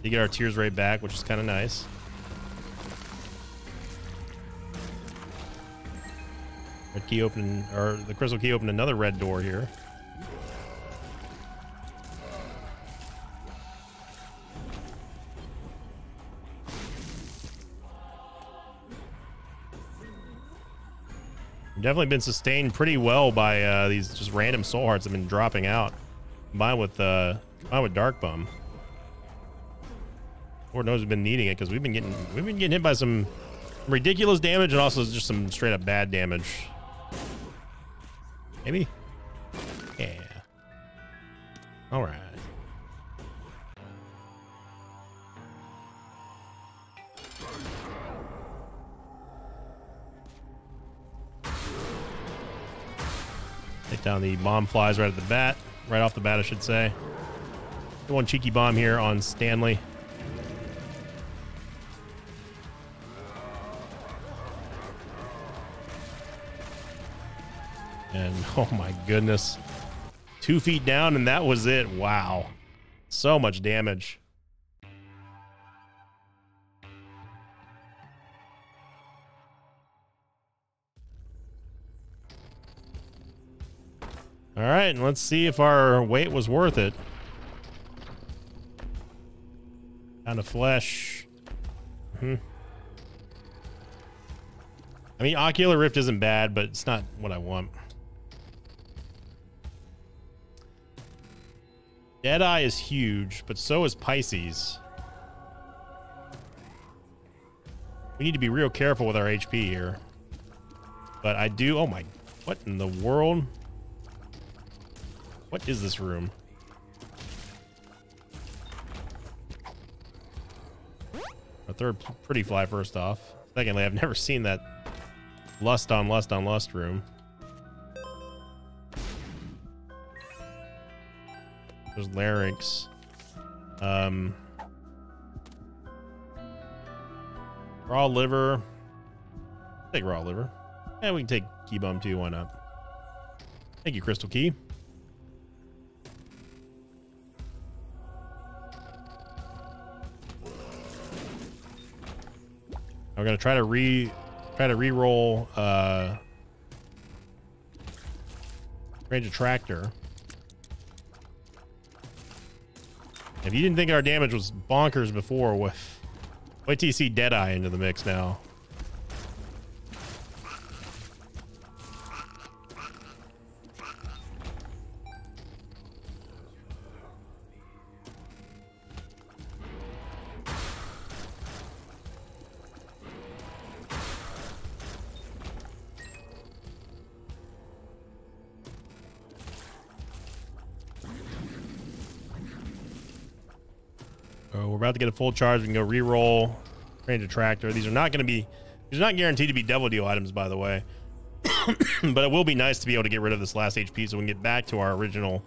You get our tears right back, which is kind of nice. Red key open, or the crystal key opened another red door here. We've definitely been sustained pretty well by uh, these just random soul hearts that have been dropping out. Mine with uh, mine with Dark Bum. Lord knows we've been needing it because we've been getting we've been getting hit by some ridiculous damage and also just some straight up bad damage. Maybe? Yeah. Alright. Take down the bomb flies right at the bat. Right off the bat, I should say. One cheeky bomb here on Stanley. And oh my goodness, two feet down and that was it. Wow, so much damage. All right, and let's see if our weight was worth it. Pound of flesh. Hmm. I mean, Ocular Rift isn't bad, but it's not what I want. Deadeye is huge, but so is Pisces. We need to be real careful with our H P here. But I do... Oh my... What in the world? What is this room? A third pretty fly first off. Secondly, I've never seen that lust on lust on lust room. There's Larynx. Um, raw liver. I'll take raw liver. And yeah, we can take Key Bum too, why not? Thank you, Crystal Key. I'm gonna try to re try to re-roll uh Range Attractor. If you didn't think our damage was bonkers before, with wait till you see Deadeye into the mix now. To get a full charge, we can go re-roll Range Attractor. These are not going to be, these are not guaranteed to be double deal items, by the way. But it will be nice to be able to get rid of this last H P so we can get back to our original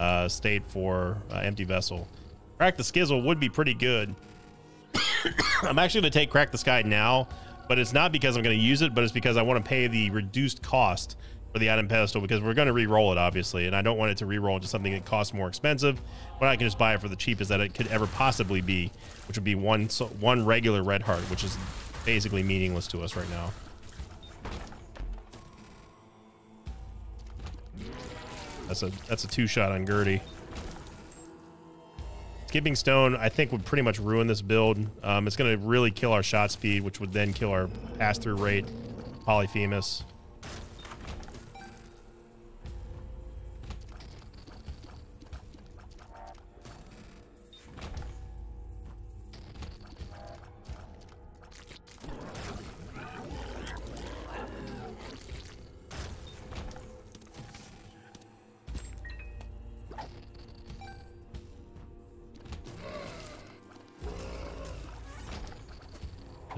uh, state for uh, Empty Vessel. Crack the Skizzle would be pretty good. I'm actually going to take Crack the Sky now, but it's not because I'm going to use it, but it's because I want to pay the reduced cost for the item pedestal, because we're going to re-roll it, obviously, and I don't want it to re-roll into something that costs more expensive, but I can just buy it for the cheapest that it could ever possibly be, which would be one so one regular red heart, which is basically meaningless to us right now. That's a that's a two-shot on Gertie. Skipping Stone, I think, would pretty much ruin this build. Um, it's going to really kill our shot speed, which would then kill our pass-through rate, Polyphemus.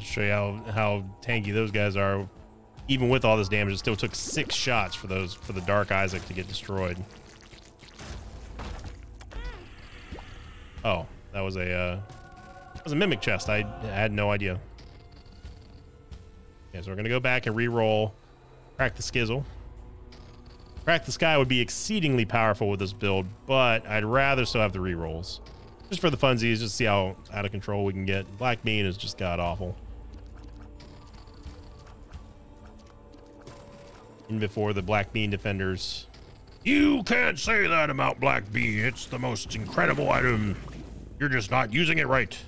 Show you how how tanky those guys are. Even with all this damage, it still took six shots for those for the Dark Isaac to get destroyed. Oh, that was a uh, that was a mimic chest. I, I had no idea. Okay, so we're gonna go back and re-roll Crack the Skizzle. Crack the Sky would be exceedingly powerful with this build, but I'd rather still have the re-rolls just for the funsies, just to see how out of control we can get. Black Bean is just god awful. Before the Black Bean defenders. You can't say that about Black Bean. It's the most incredible item. You're just not using it right.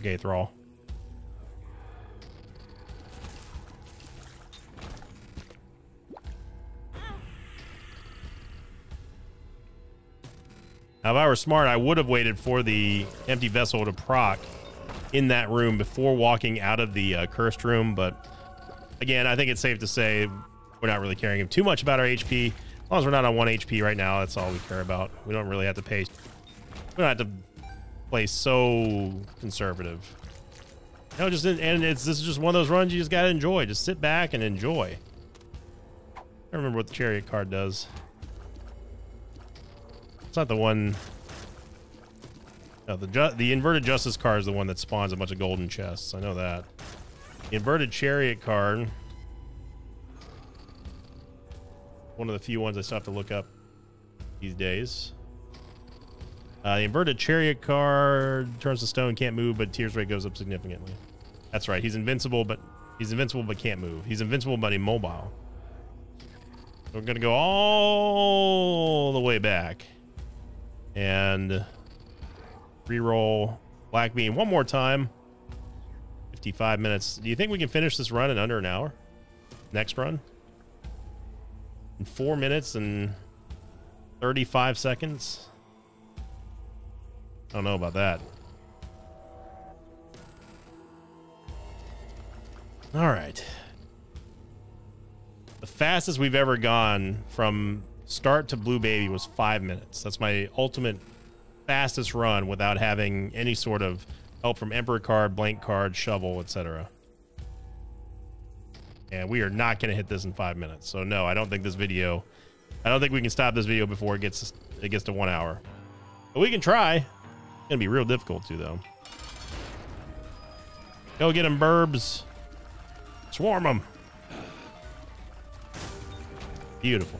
Okay, Thrall. Now, if I were smart, I would have waited for the Empty Vessel to proc in that room before walking out of the uh, cursed room, but again, I think it's safe to say we're not really caring too much about our H P. As long as we're not on one H P right now, that's all we care about. We don't really have to pay. We don't have to play so conservative. No, just and it's this is just one of those runs you just gotta enjoy. Just sit back and enjoy. I don't remember what the Chariot card does. It's not the one. No, the ju the Inverted Justice card is the one that spawns a bunch of golden chests. I know that. Inverted Chariot card one of the few ones I still have to look up these days. Uh, the Inverted Chariot card turns to stone, can't move, but Tears Rate goes up significantly. That's right. He's invincible, but he's invincible, but can't move. He's invincible, but immobile. So we're going to go all the way back and reroll Black Bean one more time. fifty-five minutes. Do you think we can finish this run in under an hour? Next run? In four minutes and thirty-five seconds? I don't know about that. All right. The fastest we've ever gone from start to Blue Baby was five minutes. That's my ultimate fastest run without having any sort of help from Emperor card, blank card, shovel, et cetera. And we are not going to hit this in five minutes. So no, I don't think this video, I don't think we can stop this video before it gets it gets to one hour. But we can try. It's going to be real difficult too, though. Go get them, burbs. Swarm them. Beautiful.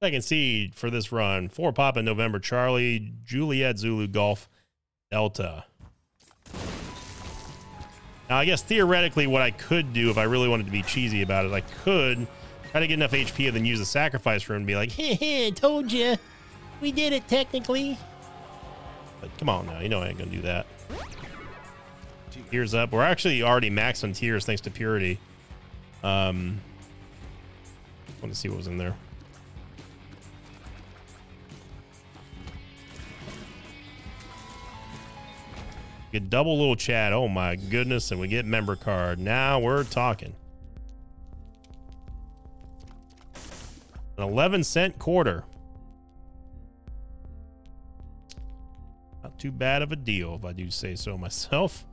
I can see for this run, four Papa November Charlie, Juliet Zulu Golf Delta. Now, I guess theoretically what I could do if I really wanted to be cheesy about it, I could try to get enough H P and then use the sacrifice room and be like, hey, hey, told you. We did it technically. But come on now, you know I ain't gonna do that. Tears up. We're actually already maxed on tears thanks to Purity. Um, want to see what was in there. Get double little chat. Oh my goodness. And we get member card. Now we're talking. An eleven cent quarter. Not too bad of a deal if I do say so myself.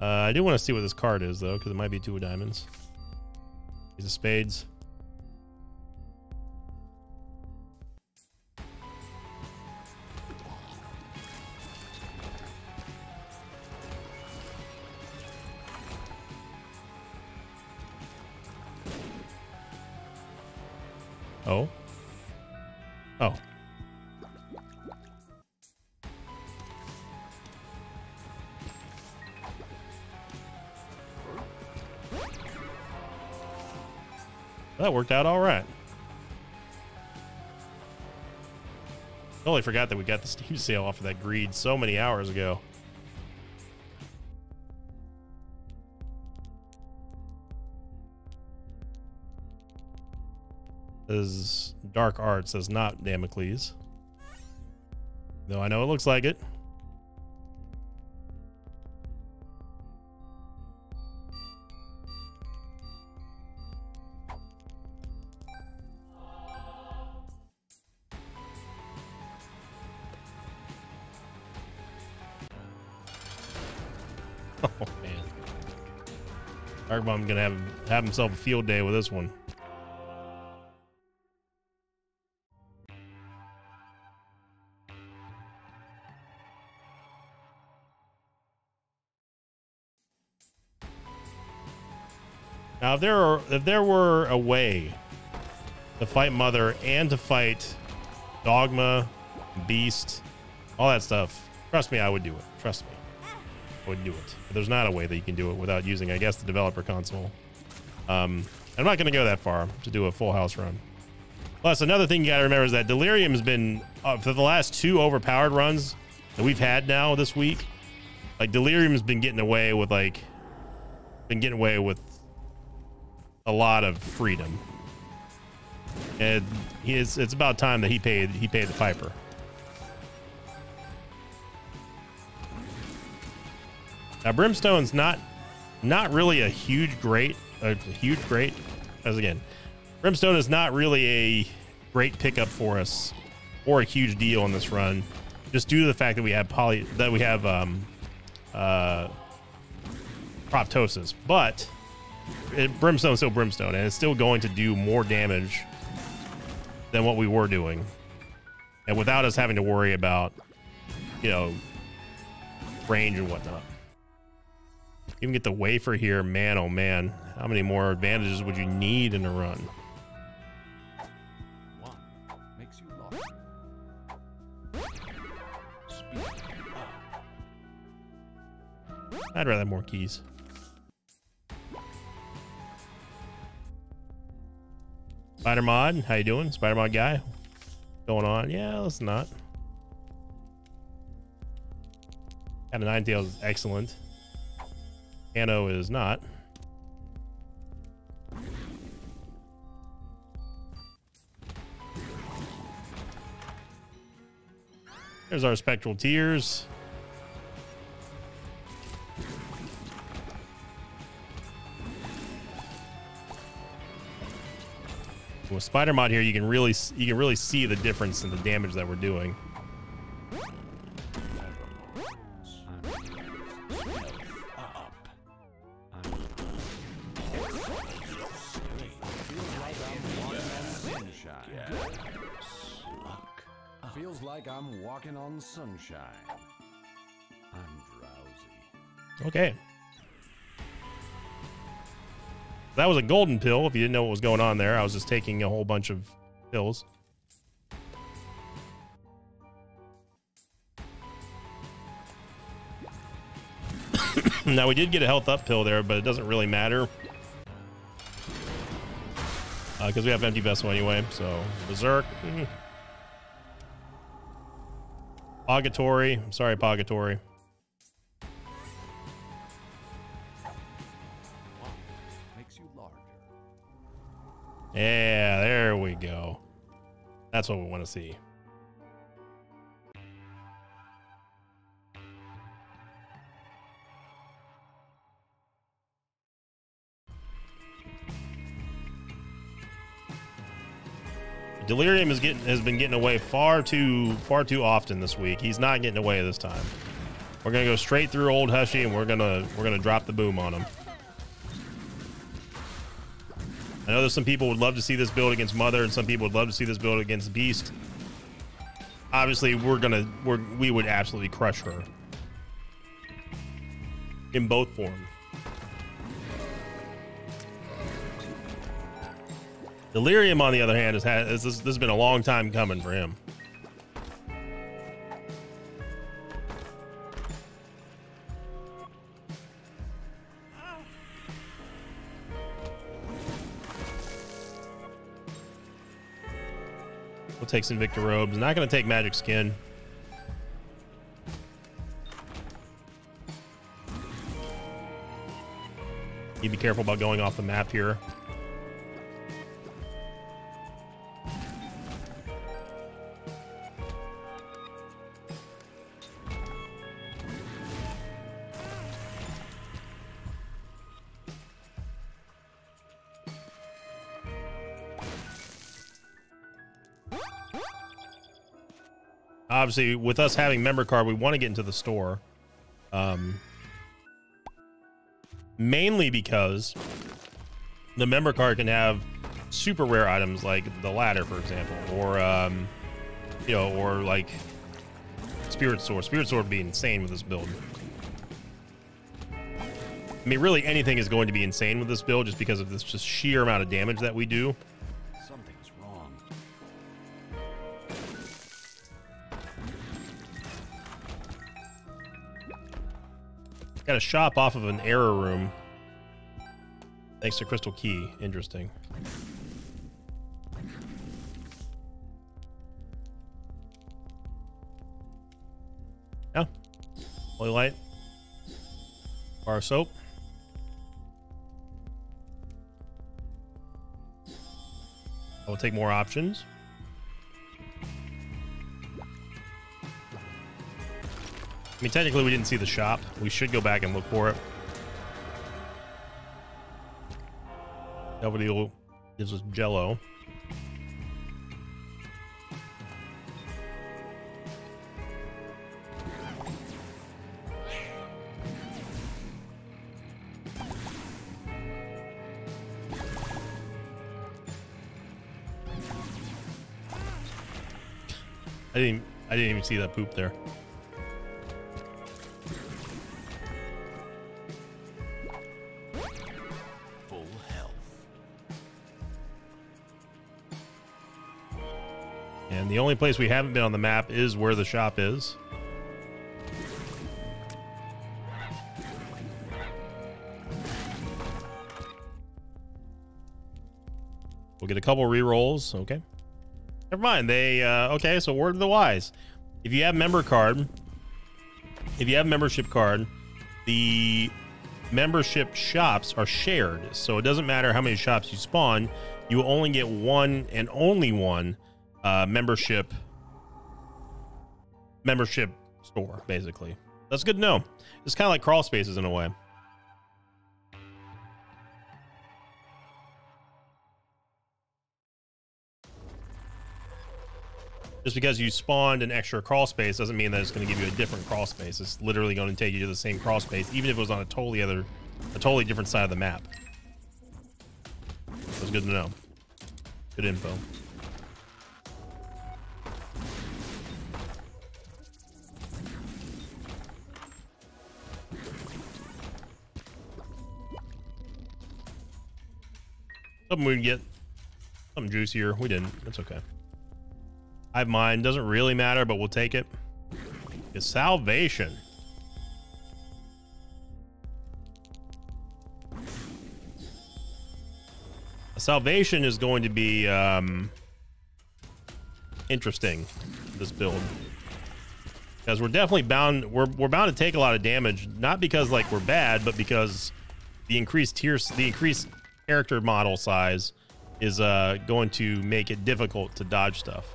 Uh, I do want to see what this card is though, because it might be two of diamonds. These are spades. Oh. Oh. That worked out all right. Totally forgot that we got the Steam sale off of that greed so many hours ago. Is Dark Arts as not Damocles. Though I know it looks like it. Oh man. Dark Bum gonna have have himself a field day with this one. Now, if there are, if there were a way to fight Mother and to fight Dogma, Beast, all that stuff, trust me, I would do it. Trust me, I would do it. But there's not a way that you can do it without using, I guess, the developer console. Um, I'm not going to go that far to do a full house run. Plus, another thing you got to remember is that Delirium has been, uh, for the last two overpowered runs that we've had now this week, like Delirium has been getting away with, like, been getting away with a lot of freedom, and he is, it's about time that he paid he paid the piper. Now Brimstone's not not really a huge great a huge great as again Brimstone is not really a great pickup for us or a huge deal on this run, just due to the fact that we have poly that we have um uh Proptosis, but It, Brimstone's still Brimstone, and it's still going to do more damage than what we were doing, and without us having to worry about, you know, range and whatnot. Even get the wafer here, man, oh man. How many more advantages would you need in a run? One makes you lost. I'd rather have more keys. Spider Mod, how you doing? Spider Mod guy? Going on? Yeah, let's not. Cat of Nine Tails is excellent. Anno is not. There's our Spectral Tears. With Spider Mod here, you can really you can really see the difference in the damage that we're doing. Feels like I'm walking on sunshine. I'm drowsy. Okay. That was a golden pill. If you didn't know what was going on there, I was just taking a whole bunch of pills. Now, we did get a health up pill there, but it doesn't really matter because uh, we have Empty Vessel anyway. So Berserk. Mm-hmm. Pogatory. I'm sorry, Pogatory. Yeah, there we go. That's what we want to see. Delirium is getting has been getting away far too far too often this week. He's not getting away this time. We're gonna go straight through Old Hushy, and we're gonna we're gonna drop the boom on him. I know there's some people would love to see this build against Mother, and some people would love to see this build against Beast. Obviously, we're gonna we're we would absolutely crush her in both forms. Delirium, on the other hand, has had this. This has been a long time coming for him. Take Sinvicta robes. Not going to take magic skin. Need to be careful about going off the map here. Obviously, with us having member card, we want to get into the store. Um, mainly because the member card can have super rare items like the ladder, for example, or, um, you know, or like Spirit Sword. Spirit Sword would be insane with this build. I mean, really anything is going to be insane with this build just because of this just sheer amount of damage that we do. Got a shop off of an error room. Thanks to Crystal Key. Interesting. Yeah. Holy light. Bar of soap. I will take more options. I mean, technically, we didn't see the shop. We should go back and look for it. Nobody gives us Jello. I didn't. I didn't even see that poop there. And the only place we haven't been on the map is where the shop is. We'll get a couple re-rolls. Okay. Never mind. They, uh, okay, so word of the wise. If you have member card, if you have membership card, the membership shops are shared. So it doesn't matter how many shops you spawn. You only get one and only one uh, membership membership store, basically. That's good to know. It's kind of like crawl spaces in a way. Just because you spawned an extra crawl space doesn't mean that it's going to give you a different crawl space. It's literally going to take you to the same crawl space, even if it was on a totally other, a totally different side of the map. That's good to know. Good info. Something we can get. Something juicier. We didn't. That's okay. I have mine. Doesn't really matter, but we'll take it. It's salvation. Salvation is going to be um, interesting, this build, because we're definitely bound. We're we're bound to take a lot of damage, not because like we're bad, but because the increased tier, the increased character model size, is uh, going to make it difficult to dodge stuff.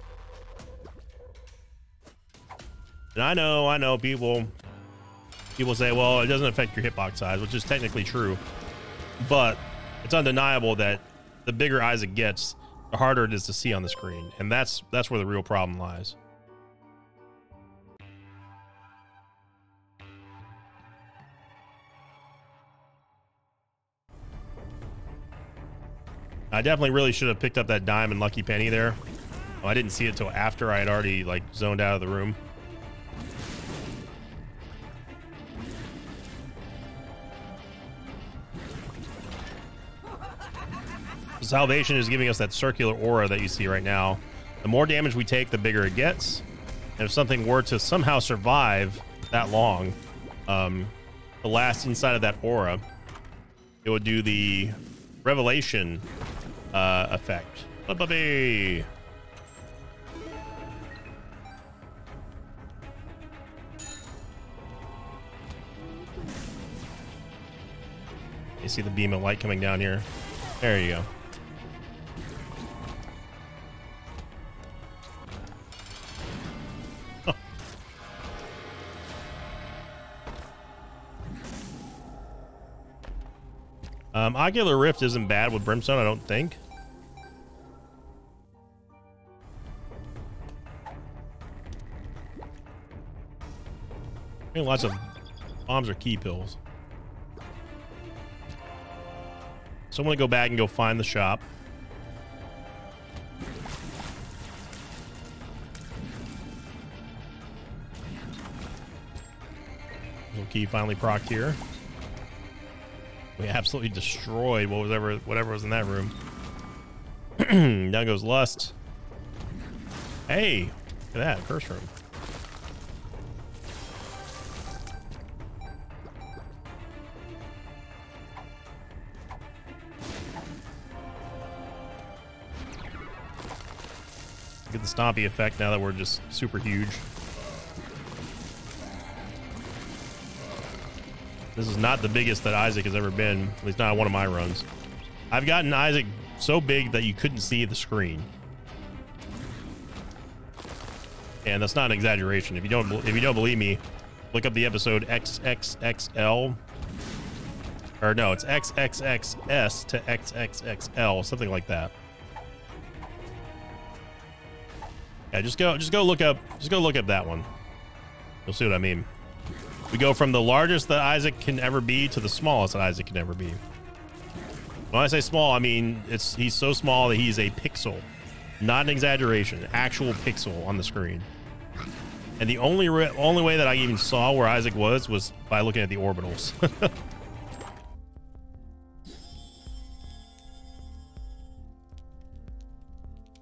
And I know, I know, people, people say, well, it doesn't affect your hitbox size, which is technically true, but it's undeniable that the bigger Isaac gets, the harder it is to see on the screen. And that's that's where the real problem lies. I definitely really should have picked up that dime and lucky penny there. Oh, I didn't see it till after I had already like zoned out of the room. Salvation is giving us that circular aura that you see right now. The more damage we take, the bigger it gets. And if something were to somehow survive that long, um, the last inside of that aura, it would do the revelation uh, effect. Ba-ba-bee. You see the beam of light coming down here. There you go. Um, Ocular Rift isn't bad with Brimstone, I don't think. I mean, lots of bombs or key pills. So I'm going to go back and go find the shop. Little key finally procced here. We absolutely destroyed what was ever, whatever was in that room. Down goes Lust. Hey, look at that curse room. Get the stompy effect now that we're just super huge. This is not the biggest that Isaac has ever been, at least not one of my runs. I've gotten Isaac so big that you couldn't see the screen. And that's not an exaggeration. If you don't if you don't believe me, look up the episode X X X L. Or no, it's X X X S to X X X L, something like that. Yeah, just go just go look up just go look up that one. You'll see what I mean. We go from the largest that Isaac can ever be to the smallest that Isaac can ever be. When I say small, I mean it's he's so small that he's a pixel. Not an exaggeration, an actual pixel on the screen. And the only re only way that I even saw where Isaac was was by looking at the orbitals.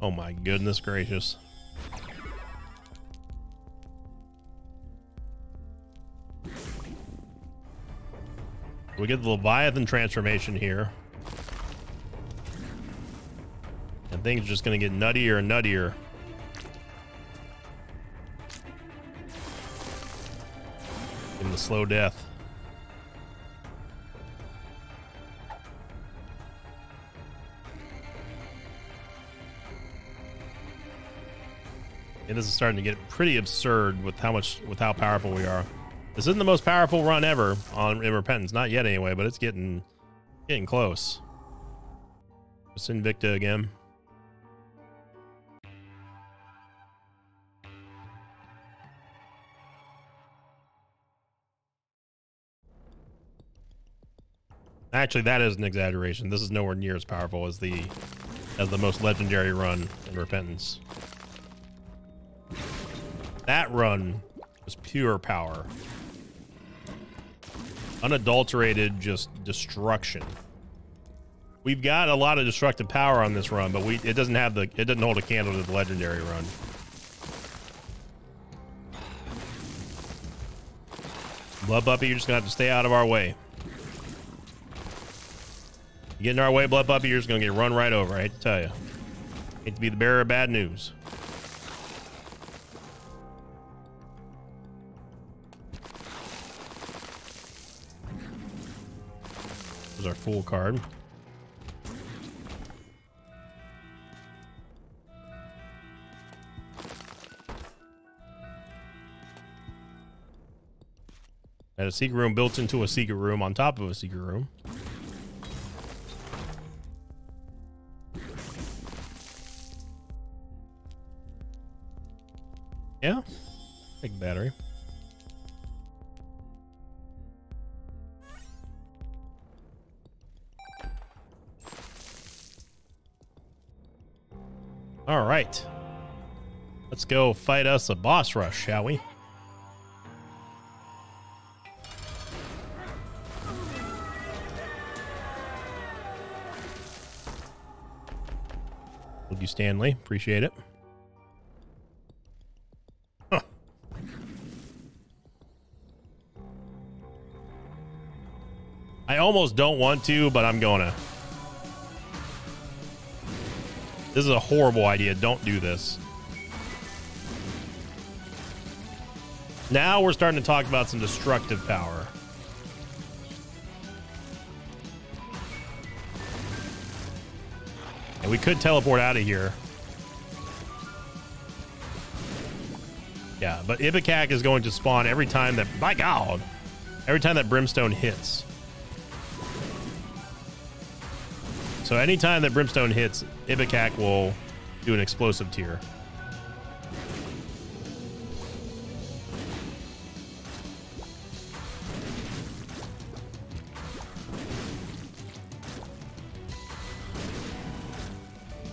Oh my goodness gracious. We get the Leviathan transformation here. And things are just going to get nuttier and nuttier. Give him the slow death. It is starting to get pretty absurd with how much, with how powerful we are. This isn't the most powerful run ever on in Repentance, not yet anyway, but it's getting, getting close. Sinvicta again. Actually, that is an exaggeration. This is nowhere near as powerful as the, as the most legendary run in Repentance. That run was pure power. Unadulterated, just destruction. We've got a lot of destructive power on this run, but we it doesn't have the it doesn't hold a candle to the legendary run. Blood Puppy, you're just gonna have to stay out of our way. You get in our way, Blood Puppy, you're just gonna get run right over, I hate to tell you. Hate to be the bearer of bad news. Our full card. And a secret room built into a secret room on top of a secret room. Yeah, big battery. All right, let's go fight us a boss rush, shall we? Thank you, Stanley. Appreciate it. Huh. I almost don't want to, but I'm gonna. This is a horrible idea. Don't do this. Now we're starting to talk about some destructive power. And we could teleport out of here. Yeah, but Ibikak is going to spawn every time that, by God, every time that Brimstone hits. So anytime that Brimstone hits, Ibikak will do an explosive tier.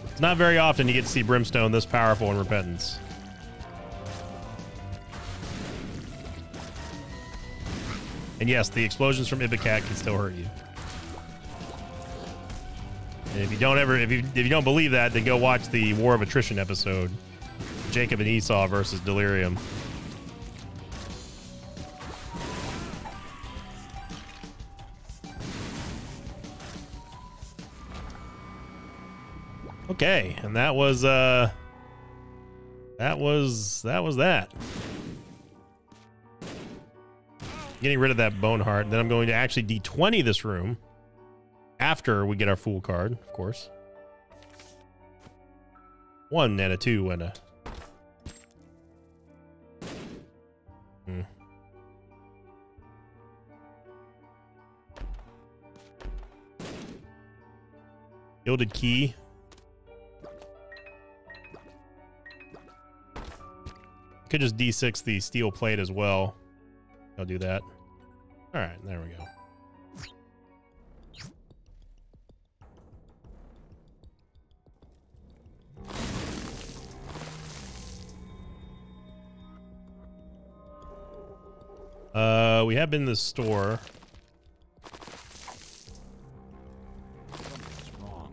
It's not very often you get to see Brimstone this powerful in Repentance. And yes, the explosions from Ibikak can still hurt you. And if you don't ever, if you, if you don't believe that, then go watch the War of Attrition episode, Jacob and Esau versus Delirium. Okay, and that was uh, that was that was that. Getting rid of that Boneheart, then I'm going to actually D twenty this room. After we get our Fool card, of course. One and a two and a... Hmm. Gilded Key. Could just D six the steel plate as well. I'll do that. All right, there we go. Uh, we have been in the store. Something's wrong.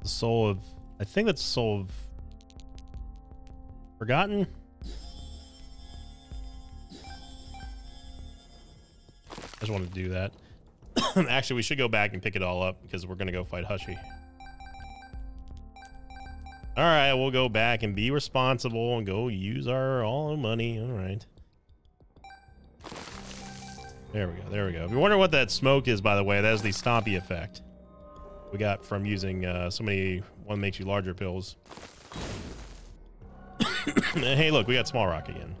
The soul of... I think that's the soul of... Forgotten. I just wanted to do that. Actually, we should go back and pick it all up because we're going to go fight Hushy. All right, we'll go back and be responsible and go use our all money. All right. There we go. There we go. If you wonder what that smoke is, by the way, that is the stompy effect we got from using uh, so many one makes you larger pills. Hey, look, we got Small Rock again.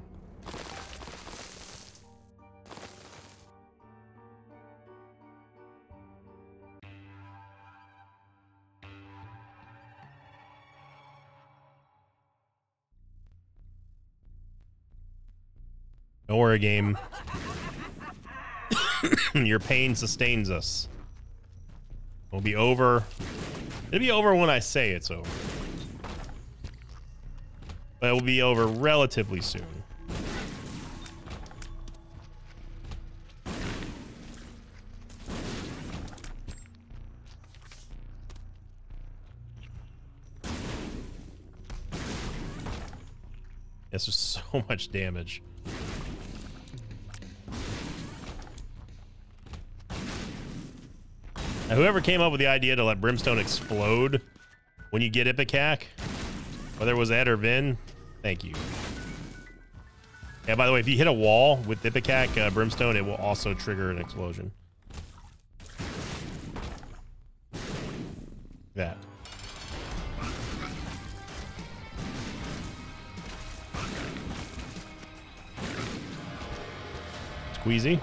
Don't worry, game. Your pain sustains us. It'll be over. It'll be over when I say it's over. But it will be over relatively soon. That's just so much damage. Now, whoever came up with the idea to let Brimstone explode when you get Ipecac, whether it was Ed or Vin, thank you. Yeah, by the way, if you hit a wall with Ipecac uh, Brimstone, it will also trigger an explosion. That. Squeezy.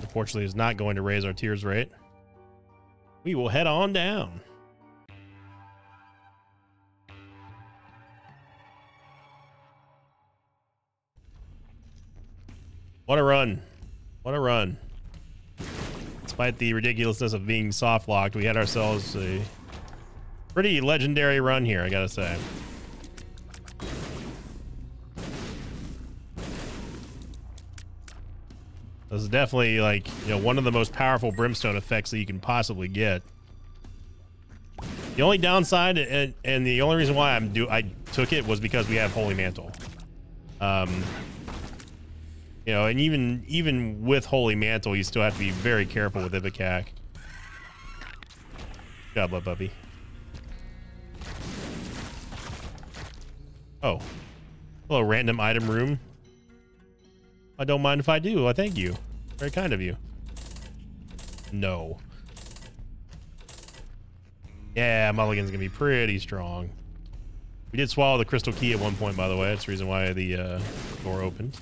Unfortunately, is not going to raise our tiers rate. We will head on down. What a run. What a run. Despite the ridiculousness of being soft locked, we had ourselves a pretty legendary run here, I gotta say. This is definitely, like, you know, one of the most powerful Brimstone effects that you can possibly get. The only downside, and, and the only reason why I'm do I took it was because we have Holy Mantle. Um, you know, and even even with Holy Mantle, you still have to be very careful with Ipecac. Good job, Bubby. Oh, hello, random item room. I don't mind if I do. I thank you. Very kind of you. No. Yeah, Mulligan's gonna be pretty strong. We did swallow the Crystal Key at one point, by the way. That's the reason why the uh, door opened.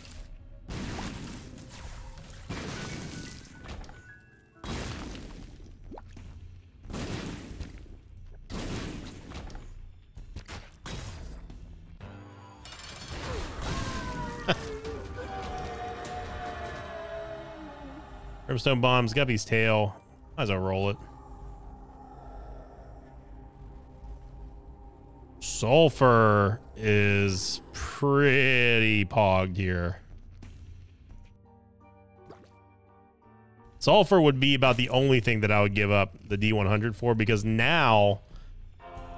Brimstone bombs, Guppy's tail. Might as well roll it. Sulfur is pretty pogged here. Sulfur would be about the only thing that I would give up the D one hundred for, because now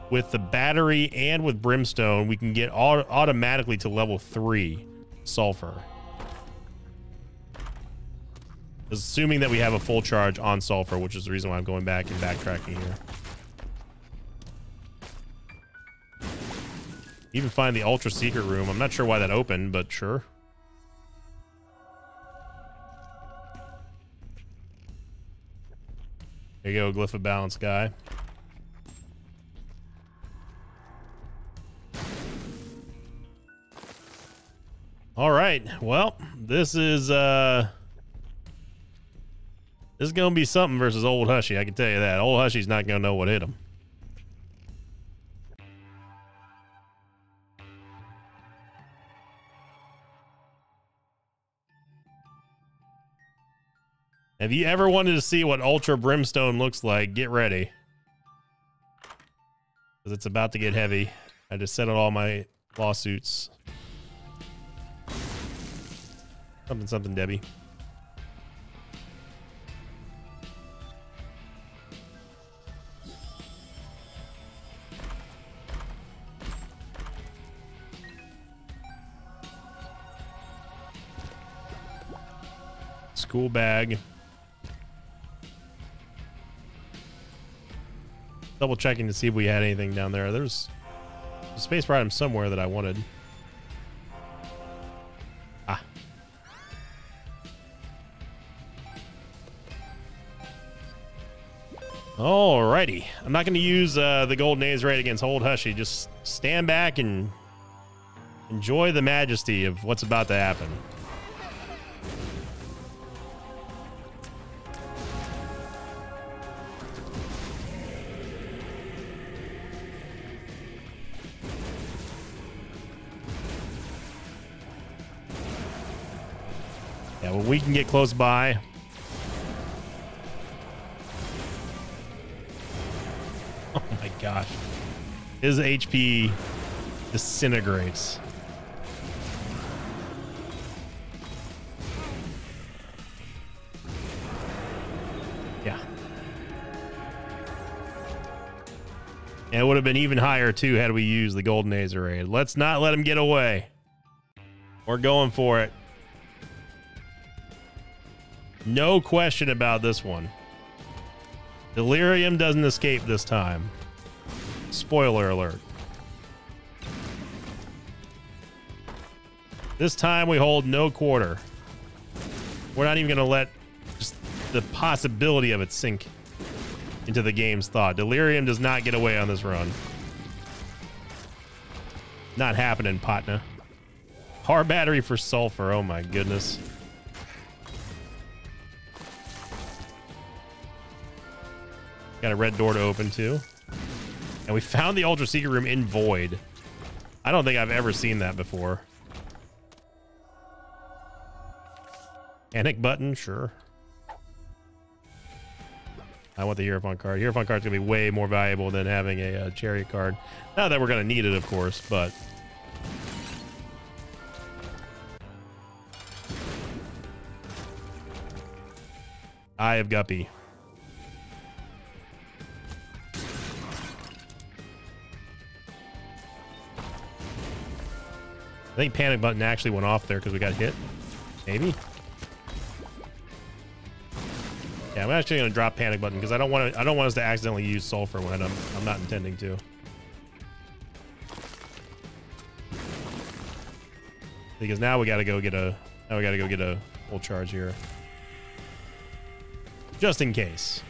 with the battery and with Brimstone, we can get auto automatically to level three Sulfur. Assuming that we have a full charge on Sulfur, which is the reason why I'm going back and backtracking here. Even find the ultra secret room. I'm not sure why that opened, but sure. There you go, Glyph of Balance guy. All right. Well, this is... uh. This is going to be something versus Old Hushy, I can tell you that. Old Hushy's not going to know what hit him. If you ever wanted to see what Ultra Brimstone looks like, get ready. Because it's about to get heavy. I just settled all my lawsuits. Something, something, Debbie. school bag. Double checking to see if we had anything down there. There's a space for item somewhere that I wanted. Ah. Alrighty. I'm not going to use uh, the Golden A's raid against Old Hushy. Just stand back and enjoy the majesty of what's about to happen. Yeah, well, we can get close by. Oh my gosh. His H P disintegrates. Yeah. And it would have been even higher too had we used the Golden A's array. Let's not let him get away. We're going for it. No question about this one. Delirium doesn't escape this time. Spoiler alert. This time we hold no quarter. We're not even going to let just the possibility of it sink into the game's thought. Delirium does not get away on this run. Not happening, Patna. Power battery for sulfur. Oh my goodness. Got a red door to open too. And we found the Ultra Secret Room in Void. I don't think I've ever seen that before. Panic button, sure. I want the Hierophant card. Hierophant card's gonna be way more valuable than having a, a Chariot card. Not that we're gonna need it, of course, but. Eye of Guppy. I think panic button actually went off there because we got hit. Maybe. Yeah, I'm actually gonna drop panic button because I don't want to. I don't want us to accidentally use sulfur when I'm. I'm not intending to. Because now we gotta go get a. Now we gotta go get a full charge here. Just in case.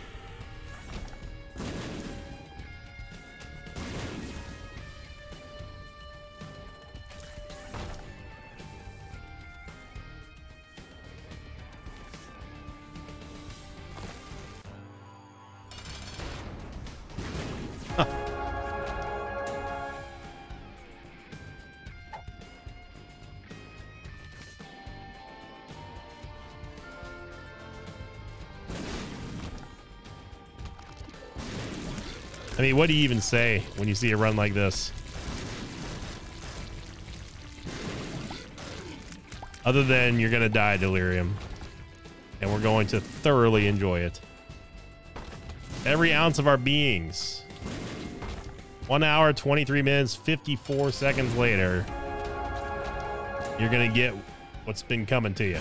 I mean, what do you even say when you see a run like this? Other than you're going to die, Delirium. And we're going to thoroughly enjoy it. Every ounce of our beings. One hour, twenty-three minutes, fifty-four seconds later, you're going to get what's been coming to you.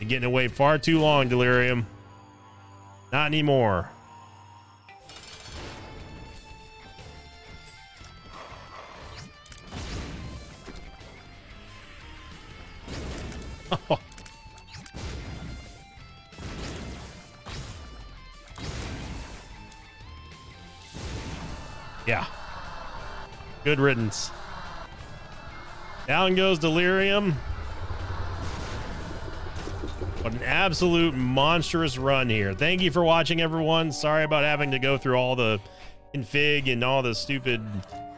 You're getting away far too long, Delirium. Not anymore. Yeah. Good riddance. Down goes Delirium. What an absolute monstrous run here. Thank you for watching, everyone. Sorry about having to go through all the config and all the stupid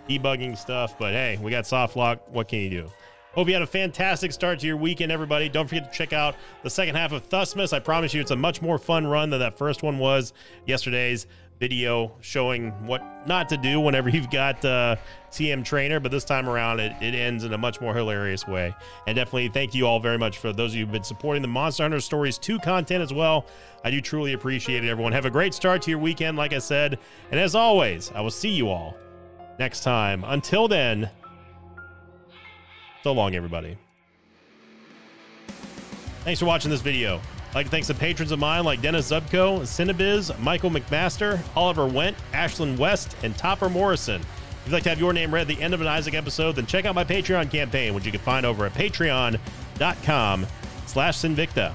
debugging stuff, but hey, we got soft lock. What can you do? Hope you had a fantastic start to your weekend, everybody. Don't forget to check out the second half of Thusmas. I promise you it's a much more fun run than that first one was. Yesterday's video showing what not to do whenever you've got uh, T M Trainer, but this time around it, it ends in a much more hilarious way. And definitely thank you all very much for those of you who've been supporting the Monster Hunter Stories two content as well. I do truly appreciate it, everyone. Have a great start to your weekend, like I said. And as always, I will see you all next time. Until then, so long, everybody. Thanks for watching this video. I'd like to thank some patrons of mine like Dennis Zubko, Cinebiz, Michael McMaster, Oliver Wendt, Ashlyn West, and Topper Morrison. If you'd like to have your name read at the end of an Isaac episode, then check out my Patreon campaign, which you can find over at patreon dot com slash Sinvicta.